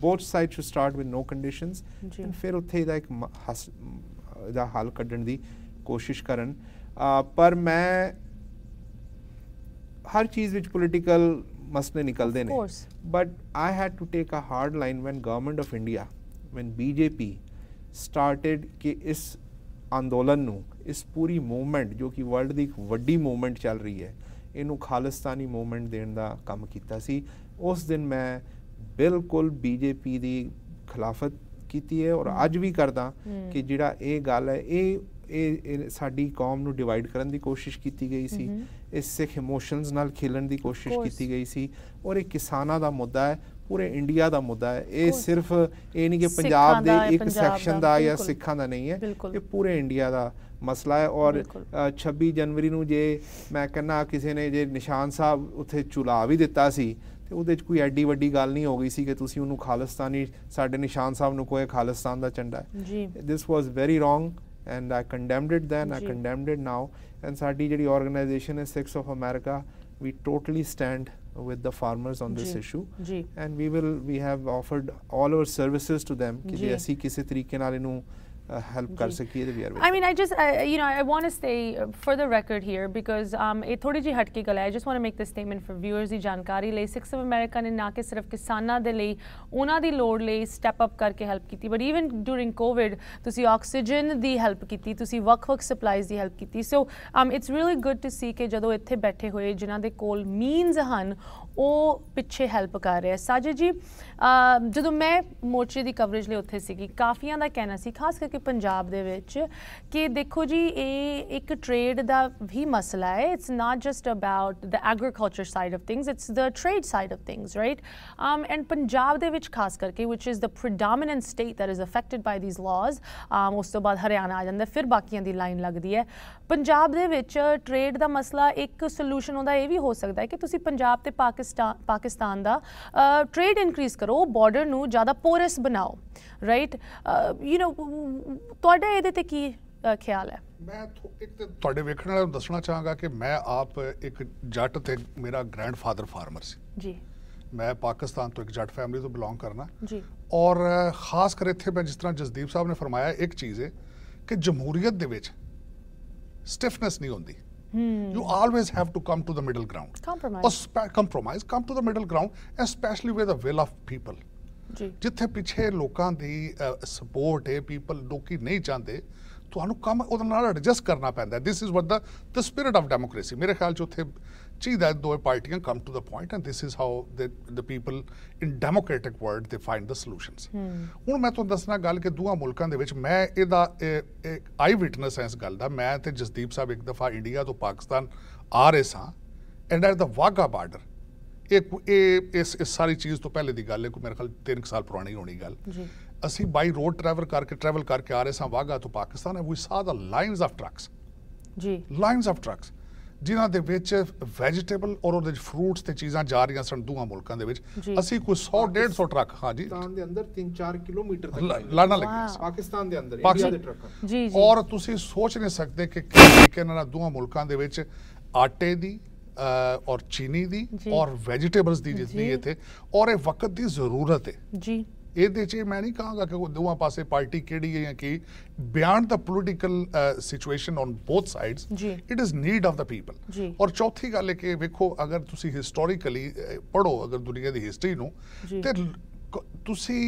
both side should start with no conditions and फिर उत्थे दा एक दा हल कड्ढण दी कोशिश करन। आ, पर मैं हर चीज़ विच पोलिटिकल मसले निकलते हैं but I had to take a hard line when government of India when BJP started कि इस आंदोलन नू, इस पूरी मूवमेंट जो कि वर्ल्ड की एक वड्डी मूवमेंट चल रही है इनू खालिस्तानी मूवमेंट देने का काम किया सी। उस दिन मैं बिल्कुल बीजेपी की खिलाफत की है और अज भी करदा कि जिहड़ा ये गल है ये साडी कौम नू डिवाइड करने की कोशिश की गई सी, इस सिख इमोशनस नाल खेलण की कोशिश की गई सी और ये किसाना दा मुद्दा है, पूरे इंडिया दा मुद्दा है। ये सिर्फ ये नहीं कि पंजाब दे एक सेक्शन दा या सिखां दा नहीं है, ये पूरे इंडिया दा मसला है। और छब्बी जनवरी नू जे मैं कहना किसी ने जे निशान साहब उत्थे चुला भी दिता सी तो उहदे च कोई एड्डी वड्डी गल नहीं हो गई सी कि तुसीं उहनू खालिस्तानी साडे निशान साहब नू कोई खालिस्तान दा झंडा है। This was very wrong and I condemned it then, I condemned it now, and saadi jehdi organization is Sikhs of America, we totally stand with the farmers on this issue and we will we have offered all our services to them ki je assi kise tareeke naal inu help kar sakiye te we are with. I mean I just I, you know I want to say for the record here because um eh thodi ji hatke gal hai, I just want to make this statement for viewers di jankari layi Sikhs of America ne na ke sirf kisanan de layi ohna di lord layi step up karke help kiti but even during covid tusi oxygen di help kiti, tusi vak vak supplies di help kiti, so um it's really good to see ke jadon itthe baithe hoye jinna de kol means han ਉਹ ਪਿੱਛੇ help ਕਰ ਰਿਹਾ। ਸਾਜਿਦ ਜੀ ਜਦੋਂ ਮੈਂ ਮੋਰਚੇ ਦੀ coverage ਲਈ ਉੱਥੇ ਸੀਗੀ ਕਾਫੀਆਂ ਦਾ ਕਹਿਣਾ ਸੀ ਖਾਸ ਕਰਕੇ ਪੰਜਾਬ ਦੇ ਵਿੱਚ ਕਿ ਦੇਖੋ ਜੀ ਇਹ ਇੱਕ ਟ੍ਰੇਡ ਦਾ ਵੀ ਮਸਲਾ ਹੈ, it's not just about the agriculture side of things, it's the trade side of things right um and Punjab ਦੇ ਵਿੱਚ ਖਾਸ ਕਰਕੇ ਵਿਚ is the predominant state that is affected by these laws um ਉਸ ਤੋਂ ਬਾਅਦ ਹਰਿਆਣਾ ਆ ਜਾਂਦਾ ਫਿਰ ਬਾਕੀਆਂ ਦੀ ਲਾਈਨ ਲੱਗਦੀ ਹੈ। ਪੰਜਾਬ ਦੇ ਵਿੱਚ ਟ੍ਰੇਡ ਦਾ ਮਸਲਾ ਇੱਕ ਸੋਲੂਸ਼ਨ ਉਹਦਾ ਇਹ ਵੀ ਹੋ ਸਕਦਾ ਹੈ ਕਿ ਤੁਸੀਂ ਪੰਜਾਬ ਤੇ ਪਾਕਿਸਤਾਨ पाकिस्तान दा ट्रेड इनक्रीज करो, बॉर्डर नू ज़्यादा पोरस बनाओ राइट, यू नो तुहाडा इहदे ते की ख्याल है? मैं एक ते तुहाडे वेखण वाले नू दसना चाहांगा कि मैं आप एक जट ते मेरा ग्रैंडफादर फार्मर सी जी, मैं पाकिस्तान तो एक जट फैमिली तो बिलोंग करना जी और खास कर इत्थे मैं जिस तरह जसदीप साहब ने फरमाया एक चीज़ है कि जमहूरीयत दे विच स्टिफनेस नहीं होंदी। Hmm. You always have to come to the middle ground. Compromise. Compromise. Come to the middle ground, especially with the will of people. जिथे पिछे लोगों की सपोर्ट है, पीपल लोग नहीं चाहते, तो कम उहदे नाल एडजस्ट करना पैंदा। This is what the spirit of democracy मेरे ख्याल च उत्थे चीज़ है, दो पार्टियां come to the point and this is how the people in democratic world they find the solutions. हुण मैं तुहानूं दसना गल कि दूसरे मुल्कां दे विच मैं इहदा आई विटनेस है इस गल दा, मैं ते जसदीप साहब एक दफ़ा इंडिया तो पाकिस्तान आ रहे सां and at the Wagah border एक इस, इस सारी चीज़ तो पहले की गल है कोई मेरे ख्याल तीन साल पुरानी होनी गल, असी बाई रोड ट्रैवल करके ट्रैवल करके आ रहे सां वाघा तो पाकिस्तान है, we saw the lines of trucks जी लाइन्स ऑफ ट्रक्स जिन्हां दे विच वैजिटेबल और उहदे विच फ्रूट्स ते चीज़ां जा रही सन दूसरे मुल्कां दे विच, असी कोई सौ डेढ़ सौ ट्रक हाँ जी दे अंदर तीन चार किलोमीटर तक लाना लगे पाकिस्तान दे अंदर इंडिया दे ट्रक और तुसी सोच नहीं सकते कि किस तरीके नाल दूसरे मुल्कां दे विच आटे दी और चीनी दी और वैजिटेबल्स दी जितनी इत्थे और इह वक्त दी जरूरत है जी। ਇਹਦੇ 'ਚ मैं नहीं कहांगा कि दोवां पासे पार्टी ਕਿਹੜੀ ਹੈ ਜਾਂ ਕੀ, ਬਿਆਨ the political situation on both sides it is need of the people. और चौथी गल है कि वेखो अगर तुसी हिस्टोरिकली पढ़ो अगर दुनिया की हिस्टरी नूं तो तुसी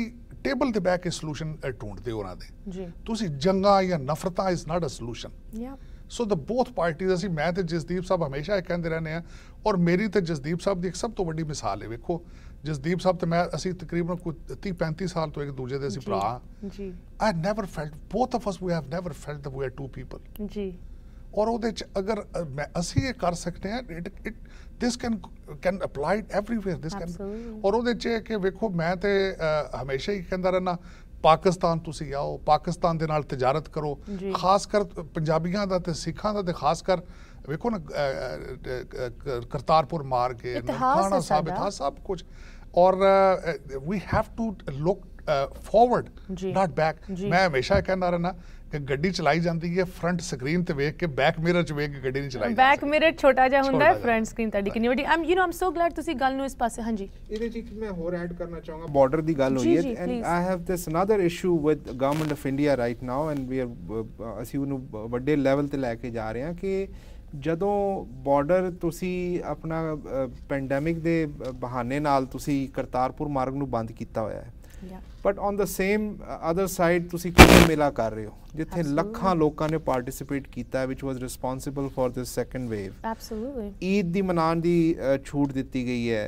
टेबल ते बैठ के सलूशन ढूंढते हो, उन्हां दे तुसी जंगा या नफरता is not a solution. So the both parties असीं मैं ते जसदीप साहब हमेशा ये कहते रहने हैं और मेरी तो जसदीप साहब की एक सब तो वड्डी मिसाल है। वेखो जसदीप साहब तो मैं असी तकरीबन कोई तीह पैंती साल तो एक दूजे दे भरा I never felt both of us we have never felt that we are two people जी और उहदे च अगर मैं असी ये कर सकते हैं it it this can can applied everywhere this can और उहदे च कि वेखो मैं तो हमेशा ही कहता रहना पाकिस्तान तुसी आओ, पाकिस्तान दे नाल तजारत करो, खासकर पंजाबियां दा ते सिखां दा ते खासकर वेखो ना करतारपुर मार्ग, ननकाना साहिब, इतिहास सब कुछ। और we have to look forward not back. मैं हमेशा कहना रहना कि गड्डी चलाई जाती है फ्रंट स्क्रीन ते वेख के, बैक मिरर च वेख के गड्डी नहीं चलाई। बैक मिरर छोटा जा हुंदा है, फ्रंट स्क्रीन ताडी किन्नी वड्डी। I am you know I am so glad तुसी गल नु इस पासे। हां जी, इदे च मैं होर ऐड करना चाहूंगा, बॉर्डर दी गल होई है and I have this another issue with government of India right now and we are असी उनु वड्डे लेवल ते लेके जा रहे हैं कि जदों बॉर्डर तुसी अपना पेंडेमिक दे बहाने नाल तुसी करतारपुर मार्ग नु बंद कीता होया है, but on the same other side तुसी कुंभ मेला कर रहे हो जिथे लखा लोगों ने पार्टिसिपेट किया, which was responsible for this second wave. Eid की मनाने की छूट दी गई है।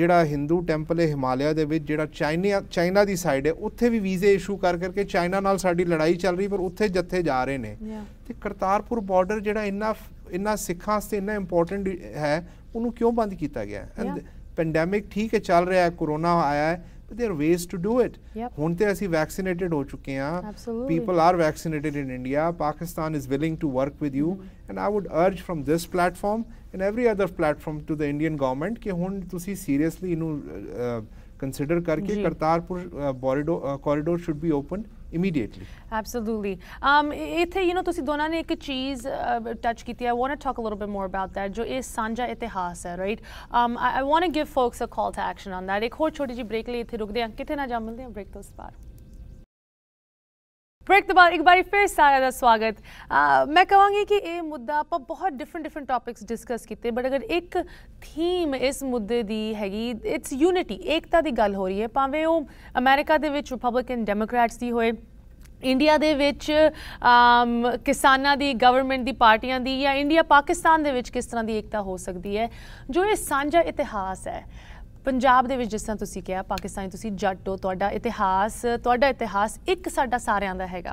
जोड़ा हिंदू टैंपल है हिमालय के जो चाइना चाइना की साइड है, उत्थे भी वीजे इशू कर करके चाइना नाल साड़ी लड़ाई चल रही, पर उत्थे जत्थे जा रहे हैं। तो करतारपुर बॉर्डर जोड़ा इन्ना इन्ना सिखा इन्ना इंपोर्टेंट है, उन्होंने क्यों बंद किया गया? एंड पेंडेमिक ठीक है चल रहा है, कोरोना आया है, there are ways to do it. Yep. Hun te assi vaccinated ho chuke hain. Absolutely. People are vaccinated in India. Pakistan is willing to work with you. Mm-hmm. And I would urge from this platform and every other platform to the Indian government ki hun tusi seriously inu uh, consider karke Kartarpur uh, corridor, uh, corridor should be opened immediately. Absolutely. Um, ithe you know tusi dona ne ek cheez uh, touch kiti. I want to talk a little bit more about that jo is sanja itihas hai, right? um i, I want to give folks a call to action on that. Ek hor choti ji break liye ithe ruk de, kithe na ja milde hain break to us par। Break तो बाद एक बार फिर सारा का स्वागत। आ, मैं कहूँगी कि ये मुद्दा आप बहुत डिफरेंट डिफरेंट टॉपिक्स डिस्कस किए, बट अगर एक थीम इस मुद्दे की हैगी, इट्स यूनिटी, एकता की गल हो रही है। भावें वो अमेरिका के रिपब्लिकन डेमोक्रेट्स की होए, इंडिया दे विच किसानां दी, गवर्नमेंट दी, पार्टियां दी, या इंडिया पाकिस्तान दे विच किस तरह की एकता हो सकती है। जो ये सांझा इतिहास है पंजाब दे विच, जिस तरह तुसीं कहा पाकिस्तानी तुसीं जट हो, तुहाडा इतिहास तुहाडा इतिहास एक साडा सारियां दा हैगा।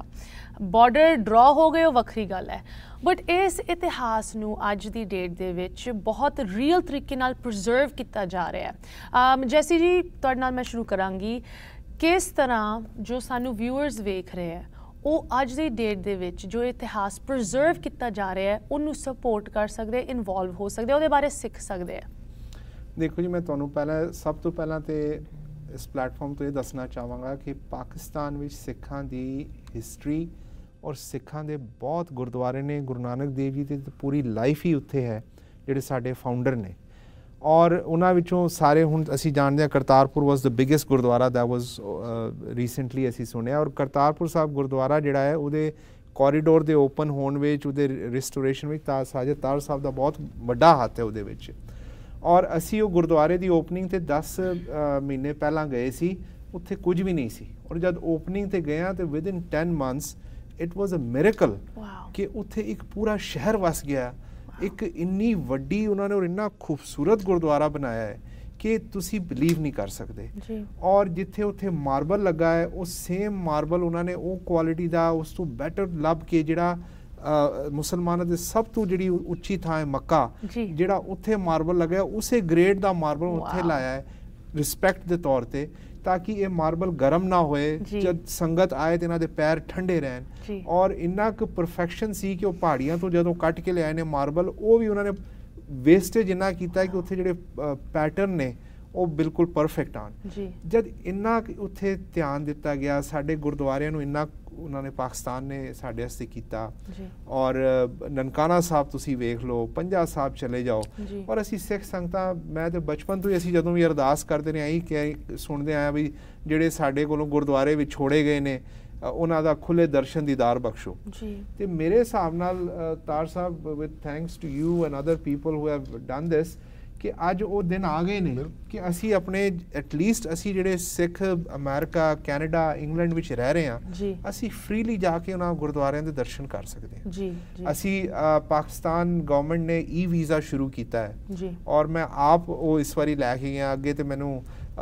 बॉर्डर ड्रॉ हो गए, वक्री गल है, बट इस इतिहास नू अज दी डेट दे विच बहुत रियल तरीके नाल प्रिजर्व किया जा रहा है। जैसी जी तुहाडे नाल मैं शुरू करांगी, किस तरह जो सानू व्यूअर्स वेख रहे हैं वो अज की डेट दे विच जो इतिहास प्रिजर्व किया जा रहा है उन्होंने सपोर्ट कर सकते, इनवॉल्व हो सकते, उसदे बारे सीख सकते हैं। देखो जी, मैं तुहानू पहले सब तो पहला तो इस प्लेटफॉर्म तो ये दसना चाहवागा कि पाकिस्तान विच सिखां दी हिस्टरी और सिखां दे बहुत गुरुद्वारे ने, गुरु नानक देव जी की तो पूरी लाइफ ही उत्थे है जिहड़े साडे फाउंडर ने, और उन्हां विचों सारे हुण असीं जाणदे हां Kartarpur was the biggest gurdwara that was recently असीं सुनिया। और करतारपुर साहब गुरुद्वारा जिहड़ा है उहदे कॉरीडोर के ओपन होने रिस्टोरेशन में साजिद तार साहब का बहुत वड्डा हाथ है उहदे विच। और असी वो गुरुद्वारे की ओपनिंग तो दस महीने पहला गए सी, उत्थे कुछ भी नहीं सी, और जब ओपनिंग ते गए तो within ten months it was a miracle कि उत्थे एक पूरा शहर वस गया। एक इन्नी वड्डी उन्होंने और इन्ना खूबसूरत गुरुद्वारा बनाया है कि तुसी बिलीव नहीं कर सकते। और जिथे उत्थे मार्बल लगा है उस सेम मार्बल उन्होंने वो क्वालिटी का उस तो बैटर लभ के जिहड़ा मुसलमानों की सब तो जी उच्ची थां मक्का जिहड़ा उत्थे मार्बल लगे उस ग्रेड का मार्बल उत्थे लाया है रिस्पैक्ट के तौर पर, ताकि ये मार्बल गर्म ना होए, जब संगत आए तो इन्होंने पैर ठंडे रहन। और इन्ना क परफैक्शन सी कि पहाड़ियों तो जो कट के लिया ने मार्बल, वो भी उन्होंने वेस्टेज इन्ना किया कि उत्थे जिहड़े पैटर्न ने वो बिल्कुल परफेक्ट आन। जब इन्ना उत्थे ध्यान दिता गया साडे गुरुद्वारियां नूं, इन्ना उन्होंने पाकिस्तान ने साढ़े हस्ते किया। और ननकाना साहब तुसी वेख लो, पंजा साहब चले जाओ, और असी सिख संगत मैं तो बचपन तो ही असी जदों भी अरदास करते रहे यही कह सुनते आए भी जिहड़े साढ़े कोलों गुरुद्वारे भी छोड़े गए ने उन्हां दा खुले दर्शन दीदार बख्शो। तो मेरे हिसाब नाल तार साहब with thanks to you and other people who have done this कि अज वो दिन आ गए ने कि असी अपने एटलीस्ट असी जिहड़े सिख अमेरिका कैनेडा इंग्लैंड विच रह रहे हैं असी फ्रीली जाके उन्होंने गुरुद्वारों के दर्शन कर सकते हैं। जी, जी। असी आ, पाकिस्तान गवर्नमेंट ने ई वीज़ा शुरू किया है और मैं आप वो इस बारी लैके गया। अगे तो मैनू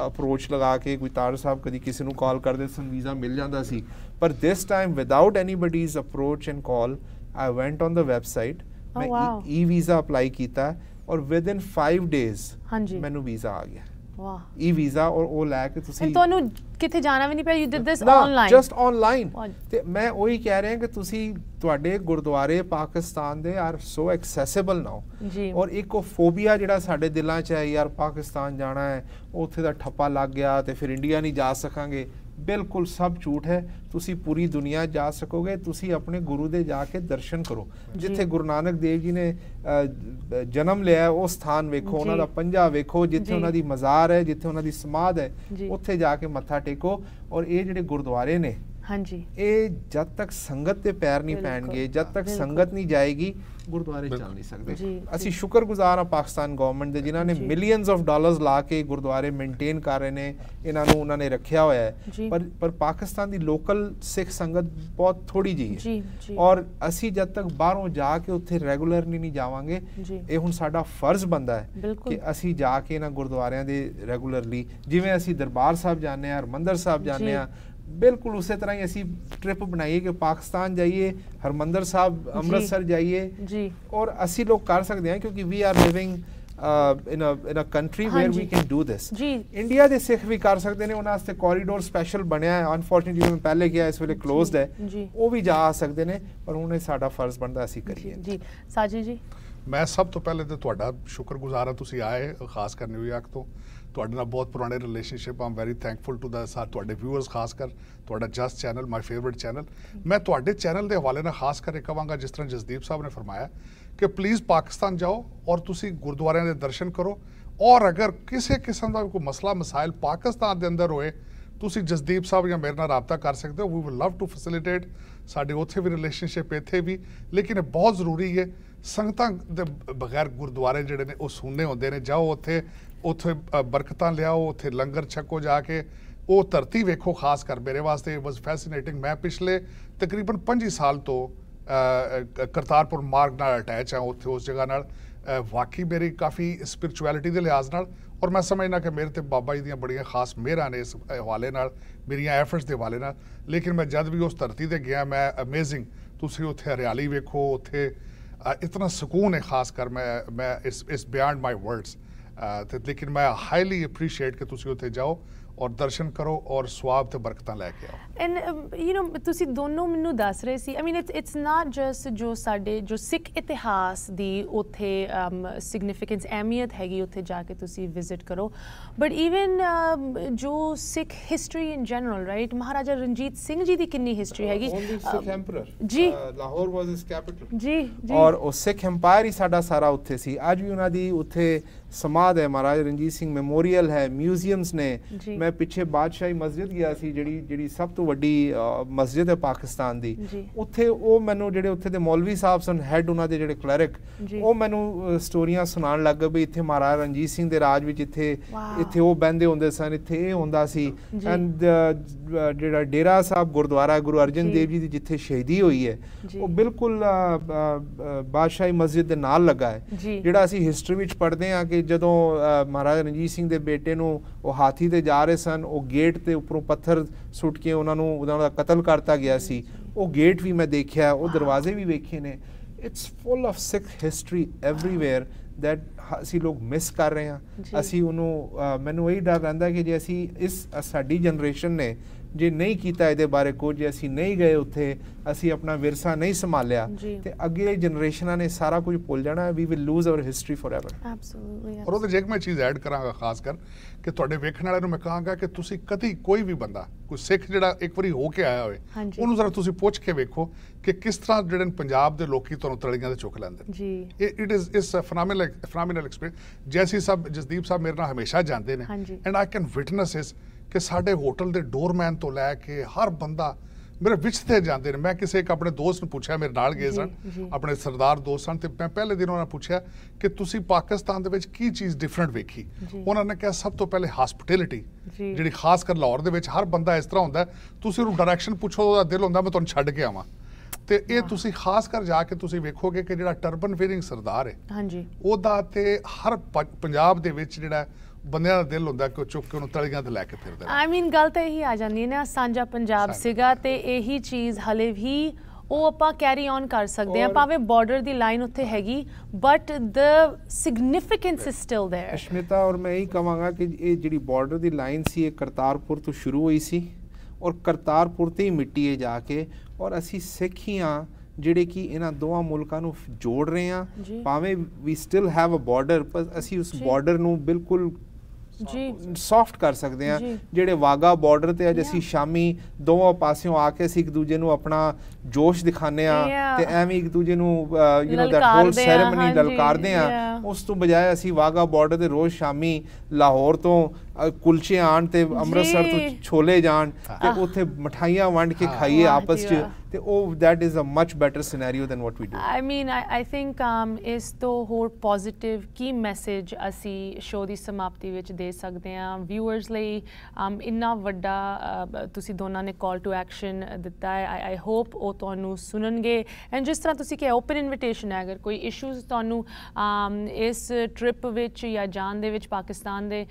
अप्रोच लगा के कोई तार साहब कभी किसी को कॉल करते सन वीज़ा मिल जाता सी, पर this time without anybody's approach and call I went on the website, मैं ई वीज़ा अप्लाई किया और विद इन फाइव डेज मैनू वीज़ा आ गया। ई वीज़ा और ਉਹ ਲੈ ਕੇ ਤੁਸੀਂ ਤੁਹਾਨੂੰ ਕਿੱਥੇ ਜਾਣਾ ਵੀ ਨਹੀਂ ਪਿਆ you did this online just online ਤੇ ਮੈਂ ਉਹੀ ਕਹਿ ਰਿਹਾ ਕਿ ਤੁਸੀਂ ਤੁਹਾਡੇ ਗੁਰਦੁਆਰੇ Pakistan they are so accessible ਨਾਓ ਔਰ ਇੱਕ ਫੋਬੀਆ ਜਿਹੜਾ ਸਾਡੇ ਦਿਲਾਂ 'ਚ ਹੈ ਯਾਰ ਪਾਕਿਸਤਾਨ ਜਾਣਾ ਹੈ ਉੱਥੇ ਦਾ ਠੱਪਾ ਲੱਗ ਗਿਆ ਤੇ ਫਿਰ ਇੰਡੀਆ ਨਹੀਂ ਜਾ ਸਕਾਂਗੇ बिल्कुल सब झूठ है तुसी पूरी दुनिया जा सकोगे तुसी अपने गुरु दे जाके दर्शन करो जिथे गुरु नानक देव जी ने जन्म लिया वो स्थान वेखो उन्होंने पंजा वेखो जिथे उन्होंने मज़ार है जिथे उन्होंने समाध है उत्थे जाके मत्था टेको और ये जिहड़े गुरुद्वारे ने हाँ जी ये जब तक संगत के पैर नहीं पैणगे जब तक संगत नहीं जाएगी गुरुद्वारे चल नहीं सकते। असी शुक्रगुजार हाँ पाकिस्तान गवर्नमेंट के जिन्होंने मिलियंस ऑफ डॉलर्स ला के गुरुद्वारे मेनटेन कर रहे हैं इन्होंने उन्होंने रखा हुआ है पर पर पाकिस्तान की लोकल सिख संगत बहुत थोड़ी जी है जी, जी। और असी जब तक बाहरों जाके उत्थे रेगुलरली नहीं जावांगे ये हुण साडा फर्ज बनता है कि असी जाके इन्हां गुरुद्वारियां दे रेगुलरली जिवें असी दरबार साहब जाने हरमंदर साहब जाने बिल्कुल उसी तरह ही ऐसी ट्रिप बनाइए कि पाकिस्तान जाइए हरमंदर साहब अमृतसर जाइए और असी लोग कर सकते हैं क्योंकि we are living in in a country where we can do this. India के सिख भी कर सकते हैं उन्होंने कॉरीडोर स्पैशल बनया है अनफॉर्चुनेटली मैं पहले गया इस वे क्लोज है वह भी जा सकते हैं पर उन्हें साडा फर्ज बनता असी करिए जी। साजिद जी मैं सब तो पहले तो तुहाडा शुक्रगुजार तुसीं आए खास कर न्यूयॉर्क तो ਤੁਹਾਡੇ ਨਾਲ ਬਹੁਤ ਪੁਰਾਣੇ relationship I'm very thankful to ਦਾ ਸਾਥ ਤੁਹਾਡੇ ਵਿਊਅਰਸ ਖਾਸ ਕਰ ਤੁਹਾਡਾ just channel my favourite channel. ਮੈਂ ਤੁਹਾਡੇ ਚੈਨਲ ਦੇ ਹਵਾਲੇ ਨਾਲ ਖਾਸ ਕਰਕੇ ਕਹਾਂਗਾ ਜਿਸ ਤਰ੍ਹਾਂ ਜਸਦੀਪ ਸਾਹਿਬ ਨੇ ਫਰਮਾਇਆ ਕਿ ਪਲੀਜ਼ ਪਾਕਿਸਤਾਨ ਜਾਓ ਔਰ ਤੁਸੀਂ ਗੁਰਦੁਆਰਿਆਂ ਦੇ ਦਰਸ਼ਨ ਕਰੋ ਔਰ ਅਗਰ ਕਿਸੇ ਕਿਸਮ ਦਾ ਕੋਈ ਮਸਲਾ ਮਸਾਇਲ ਪਾਕਿਸਤਾਨ ਦੇ ਅੰਦਰ ਹੋਏ ਤੁਸੀਂ ਜਸਦੀਪ ਸਾਹਿਬ ਜਾਂ ਮੇਰੇ ਨਾਲ ਰਾਬਤਾ ਕਰ ਸਕਦੇ ਹੋ। We will love to facilitate ਸਾਡੇ ਉੱਥੇ ਵੀ ਰਿਲੇਸ਼ਨਸ਼ਿਪ ਇੱਥੇ ਵੀ ਲੇਕਿਨ ਇਹ ਬਹੁਤ ਜ਼ਰੂਰੀ ਹੈ ਸੰਗਤਾਂ ਦੇ ਬਗੈਰ ਗੁਰਦੁਆਰੇ ਜਿਹੜੇ ਨੇ ਉਹ ਸੁੰਨੇ ਹੁੰਦੇ ਨੇ। ਜਾਓ ਉੱਥੇ ਉੱਥੇ ਬਰਕਤਾਂ ਲਿਆਓ ਉੱਥੇ ਲੰਗਰ ਛਕੋ ਜਾ ਕੇ ਉਹ ਧਰਤੀ ਵੇਖੋ ਖਾਸ ਕਰ ਮੇਰੇ ਵਾਸਤੇ ਇਟ ਵਾਸ ਫੈਸੀਨੇਟਿੰਗ। ਮੈਂ ਪਿਛਲੇ ਤਕਰੀਬਨ ਪੰਜੀ ਸਾਲ ਤੋਂ ਕਰਤਾਰਪੁਰ ਮਾਰਗ ਨਾਲ ਅਟੈਚ ਹਾਂ ਉੱਥੇ ਉਸ ਜਗ੍ਹਾ ਨਾਲ ਵਾਕਈ ਮੇਰੀ ਕਾਫੀ ਸਪਿਰਚੁਅਲਿਟੀ ਦੇ ਲਿਹਾਜ਼ ਨਾਲ ਔਰ ਮੈਂ ਸਮਝਦਾ ਕਿ ਮੇਰੇ ਤੇ ਬਾਬਾ ਜੀ ਦੀਆਂ ਬੜੀਆਂ ਖਾਸ ਮਿਹਰਾਂ ਨੇ ਇਸ ਹਵਾਲੇ ਨਾਲ ਮੇਰੀਆਂ ਐਫਰਟਸ ਦੇ ਹਵਾਲੇ ਨਾਲ। ਲੇਕਿਨ ਮੈਂ ਜਦ ਵੀ ਉਸ ਧਰਤੀ 'ਤੇ ਗਿਆ ਮੈਂ ਅਮੇਜ਼ਿੰਗ ਤੁਸੀਂ ਉੱਥੇ ਹਰਿਆਲੀ ਵੇਖੋ ਉੱਥੇ इतना सुकून है खास कर मैं मैं इस इस बियॉन्ड माय वर्ड्स। लेकिन मैं हाईली अप्रीशिएट कि तुसी उथे जाओ और दर्शन करो और स्वाब ते बरकतां लैके आओ। एंड यू नो तुसी दोनों मैनू दस रहे सी I mean it's it's not just जो साडे जो सिख इतिहास दी उथे सिग्निफिकेंस अहमियत हैगी उथे जाके तुसी विजिट करो बट ईवन जो Sikh history in general right Maharaja Ranjit Singh ji दी कितनी हिस्टरी हैगी जी लाहौर वाज हिज कैपिटल जी जी और ओ सिख एम्पायर ही साडा सारा उथे सी। आज भी उना दी उथे समाध है महाराजा रणजीत सिंह मेमोरियल है म्यूजियम्स ने। मैं पिछे बादशाही मस्जिद गया सी जिहड़ी जिहड़ी सब तो वड्डी मस्जिद है पाकिस्तान दी उत्थे ओ मैनू जिहड़े उत्थे दे मौलवी साहब सन हैड उन्हां दे जिहड़े क्लरिक ओ मैनू स्टोरियां सुनान लग गए भी इत्थे महाराजा रणजीत सिंह दे राज विच इत्थे इत्थे ओ बहंदे हुंदे सन इत्थे ए हुंदा सी एंड जिहड़ा डेरा साहब गुरुद्वारा गुरु अर्जन देव जी दी जिथे शहीदी होई है वो बिल्कुल बादशाही मस्जिद दे नाल लगा है। जिहड़ा असीं हिस्टरी विच पढ़दे हां कि जदों महाराजा रणजीत सिंह दे बेटे नूं ਉਹ ਹਾਥੀ ਤੇ ਜਾ ਰਹੇ ਸਨ ਉਹ ਗੇਟ ਤੇ ਉੱਪਰੋਂ ਪੱਥਰ ਸੁੱਟ ਕੇ ਉਹਨਾਂ ਨੂੰ ਉਹਨਾਂ ਦਾ ਕਤਲ ਕਰਤਾ ਗਿਆ ਸੀ ਉਹ ਗੇਟ ਵੀ ਮੈਂ ਦੇਖਿਆ ਉਹ ਦਰਵਾਜ਼ੇ ਵੀ ਵੇਖੇ ਨੇ। It's full of Sikh history everywhere that ਅਸੀਂ ਲੋਕ ਮਿਸ ਕਰ ਰਹੇ ਹਾਂ। ਅਸੀਂ ਉਹਨੂੰ ਮੈਨੂੰ ਇਹੀ ਡਰ ਰਹਿੰਦਾ ਕਿ ਜੇ ਅਸੀਂ ਇਸ ਸਾਡੀ ਜਨਰੇਸ਼ਨ ਨੇ ਜੇ ਨਹੀਂ ਕੀਤਾ ਇਹਦੇ ਬਾਰੇ ਕੁਝ ਅਸੀਂ ਨਹੀਂ ਗਏ ਉੱਥੇ ਅਸੀਂ ਆਪਣਾ ਵਿਰਸਾ ਨਹੀਂ ਸੰਭਾਲਿਆ ਤੇ ਅੱਗੇ ਜਨਰੇਸ਼ਨਾਂ ਨੇ ਸਾਰਾ ਕੁਝ ਭੁੱਲ ਜਾਣਾ we will lose our history forever. Absolutely ਔਰ ਉਹਦੇ ਜੇ ਮੈਂ ਚੀਜ਼ ਐਡ ਕਰਾਂਗਾ ਖਾਸ ਕਰ ਕਿ ਤੁਹਾਡੇ ਵੇਖਣ ਵਾਲਿਆਂ ਨੂੰ ਮੈਂ ਕਹਾਂਗਾ ਕਿ ਤੁਸੀਂ ਕਦੀ ਕੋਈ ਵੀ ਬੰਦਾ ਕੋਈ ਸਿੱਖ ਜਿਹੜਾ ਇੱਕ ਵਾਰੀ ਹੋ ਕੇ ਆਇਆ ਹੋਵੇ ਉਹਨੂੰ ਜ਼ਰਾ ਤੁਸੀਂ ਪੁੱਛ ਕੇ ਵੇਖੋ ਕਿ ਕਿਸ ਤਰ੍ਹਾਂ ਜਿਹੜੇ ਪੰਜਾਬ ਦੇ ਲੋਕੀ ਤੁਹਾਨੂੰ ਤਲੀਆਂ ਤੇ ਚੁੱਕ ਲੈਂਦੇ ਨੇ। ਇਟ ਇਜ਼ ਇਸ ਫੈਨੋਮੀਨਲ ਫੈਨੋਮੀਨਲ ਐਕਸਪੀਰੀਅੰਸ ਜੈਸੀ ਸਾਹਿਬ ਜਸਦੀਪ ਸਾਹਿਬ ਮੇਰੇ ਨਾਲ ਹਮੇਸ਼ਾ ਜਾਂਦੇ ਨੇ ਐਂਡ ਆਈ ਕੈਨ ਵਿਟਨੈਸ ਇਸ कि साढ़े होटल के डोरमैन तो लैके हर बंदा मेरे विचते जाते हैं। मैं किसी एक अपने दोस्त ने पूछा मेरे नाल गए सन अपने सरदार दोस्त सन तो मैं पहले दिन उन्होंने पूछा कि तुसी पाकिस्तान दे विच की चीज़ डिफरेंट वेखी उन्होंने कहा सब तो पहले हॉस्पिटैलिटी जिहड़ी खास कर लाहौर दे विच हर बंदा इस तरह होंदा तुसी उन्होंने डायरैक्शन पूछो उहदा दिल होंदा मैं तुहानूं छड्ड के आवां तो ये तुसी खास कर जाके तुसी वेखोगे कि जिहड़ा टर्बन वेयरिंग सरदार है उहदा ते हर पंजाब दे विच जिहड़ा ਬੰਦਿਆਂ ਦਾ ਦਿਲ ਹੁੰਦਾ ਕਿ ਉਹ ਚੁੱਕ ਕੇ ਉਹਨੂੰ ਤਲੀਆਂ ਤੇ ਲੈ ਕੇ ਫਿਰਦਾ। ਆਈ ਮੀਨ ਗੱਲ ਤਾਂ ਇਹੀ ਆ ਜਾਂਦੀ ਹੈ ਨਾ ਸਾਂਝਾ ਪੰਜਾਬ ਸੀਗਾ ਤੇ ਇਹੀ ਚੀਜ਼ ਹਲੇ ਵੀ ਉਹ ਆਪਾਂ ਕੈਰੀ ਔਨ ਕਰ ਸਕਦੇ ਆ ਭਾਵੇਂ ਬਾਰਡਰ ਦੀ ਲਾਈਨ ਉੱਥੇ ਹੈਗੀ but the significance is still there. Ashmita ਔਰ ਮੈਂ ਇਹੀ ਕਹਾਂਗਾ ਕਿ ਇਹ ਜਿਹੜੀ ਬਾਰਡਰ ਦੀ ਲਾਈਨ ਸੀ ਇਹ ਕਰਤਾਰਪੁਰ ਤੋਂ ਸ਼ੁਰੂ ਹੋਈ ਸੀ ਔਰ ਕਰਤਾਰਪੁਰ ਤੇ ਹੀ ਮਿੱਟੀ ਇਹ ਜਾ ਕੇ ਔਰ ਅਸੀਂ ਸਿੱਖੀਆਂ ਜਿਹੜੇ ਕਿ ਇਹਨਾਂ ਦੋਵਾਂ ਮੁਲਕਾਂ ਨੂੰ ਜੋੜ ਰਹੇ ਆ ਭਾਵੇਂ we still have a border ਪਰ ਅਸੀਂ ਉਸ ਬਾਰਡਰ ਨੂੰ ਬਿਲਕੁਲ जी सॉफ्ट कर सकते हैं जेडे वाघा बॉर्डर ते अज असी शामी दोवां पासियों आके असी एक दूजे नू अपना जोश दिखाने आ ते एवें एक दूजे नू you know that whole ceremony ललकारदे आ उस तो बजाय असी वाघा बॉर्डर ते रोज़ शामी लाहौर तो कुलचे आण ते अमृतसर तो छोले जाण ते उत्थे मिठाइयां वंड के खाइए आपस च ਤੇ ਉਹ that is a much better scenario than what we do. I mean I I think um ਇਸ ਤੋਂ ਹੋਰ ਪੋਜ਼ਿਟਿਵ ਕੀ ਮੈਸੇਜ ਅਸੀਂ ਸ਼ੋਅ ਦੀ ਸਮਾਪਤੀ ਵਿੱਚ ਦੇ ਸਕਦੇ ਹਾਂ ਵਿਊਅਰਸ ਲਈ। um ਇੰਨਾ ਵੱਡਾ ਤੁਸੀਂ ਦੋਨਾਂ ਨੇ ਕਾਲ ਟੂ ਐਕਸ਼ਨ ਦਿੱਤਾ ਹੈ ਆਈ ਆਈ ਹੋਪ ਉਹ ਤੁਹਾਨੂੰ ਸੁਣਨਗੇ ਐਂਡ ਜਿਸ ਤਰ੍ਹਾਂ ਤੁਸੀਂ ਕਿ ਓਪਨ ਇਨਵੀਟੇਸ਼ਨ ਹੈ ਅਗਰ ਕੋਈ ਇਸ਼ੂਜ਼ ਤੁਹਾਨੂੰ um ਇਸ ਟ੍ਰਿਪ ਵਿੱਚ ਜਾਂ ਜਾਣ ਦੇ ਵਿੱਚ ਪਾਕਿਸਤਾਨ ਦੇ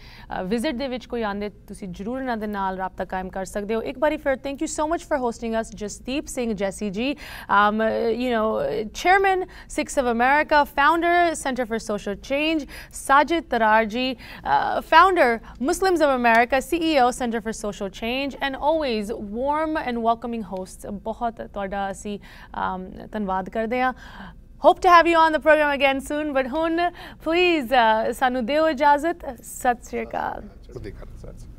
ਵਿਜ਼ਿਟ ਦੇ ਵਿੱਚ ਕੋਈ ਆਂਦੇ ਤੁਸੀਂ ਜ਼ਰੂਰ ਇਹਨਾਂ ਦੇ ਨਾਲ ਰਾਬਤਾ ਕਾਇਮ ਕਰ ਸਕਦੇ ਹੋ। ਇੱਕ ਵਾਰੀ ਫਿਰ thank you so much for hosting us Jasdeep Singh Jesse G, um, you know, Chairman, Sikhs of America, Founder, Center for Social Change, Sajid Tarar ji, uh, Founder, Muslims of America, C E O, Center for Social Change, and always warm and welcoming hosts. बहुत तुहाडा असी धन्नवाद करदे हां। Hope to have you on the program again soon, but hun, please, सानू दिओ इजाज़त। सत श्री अकाल।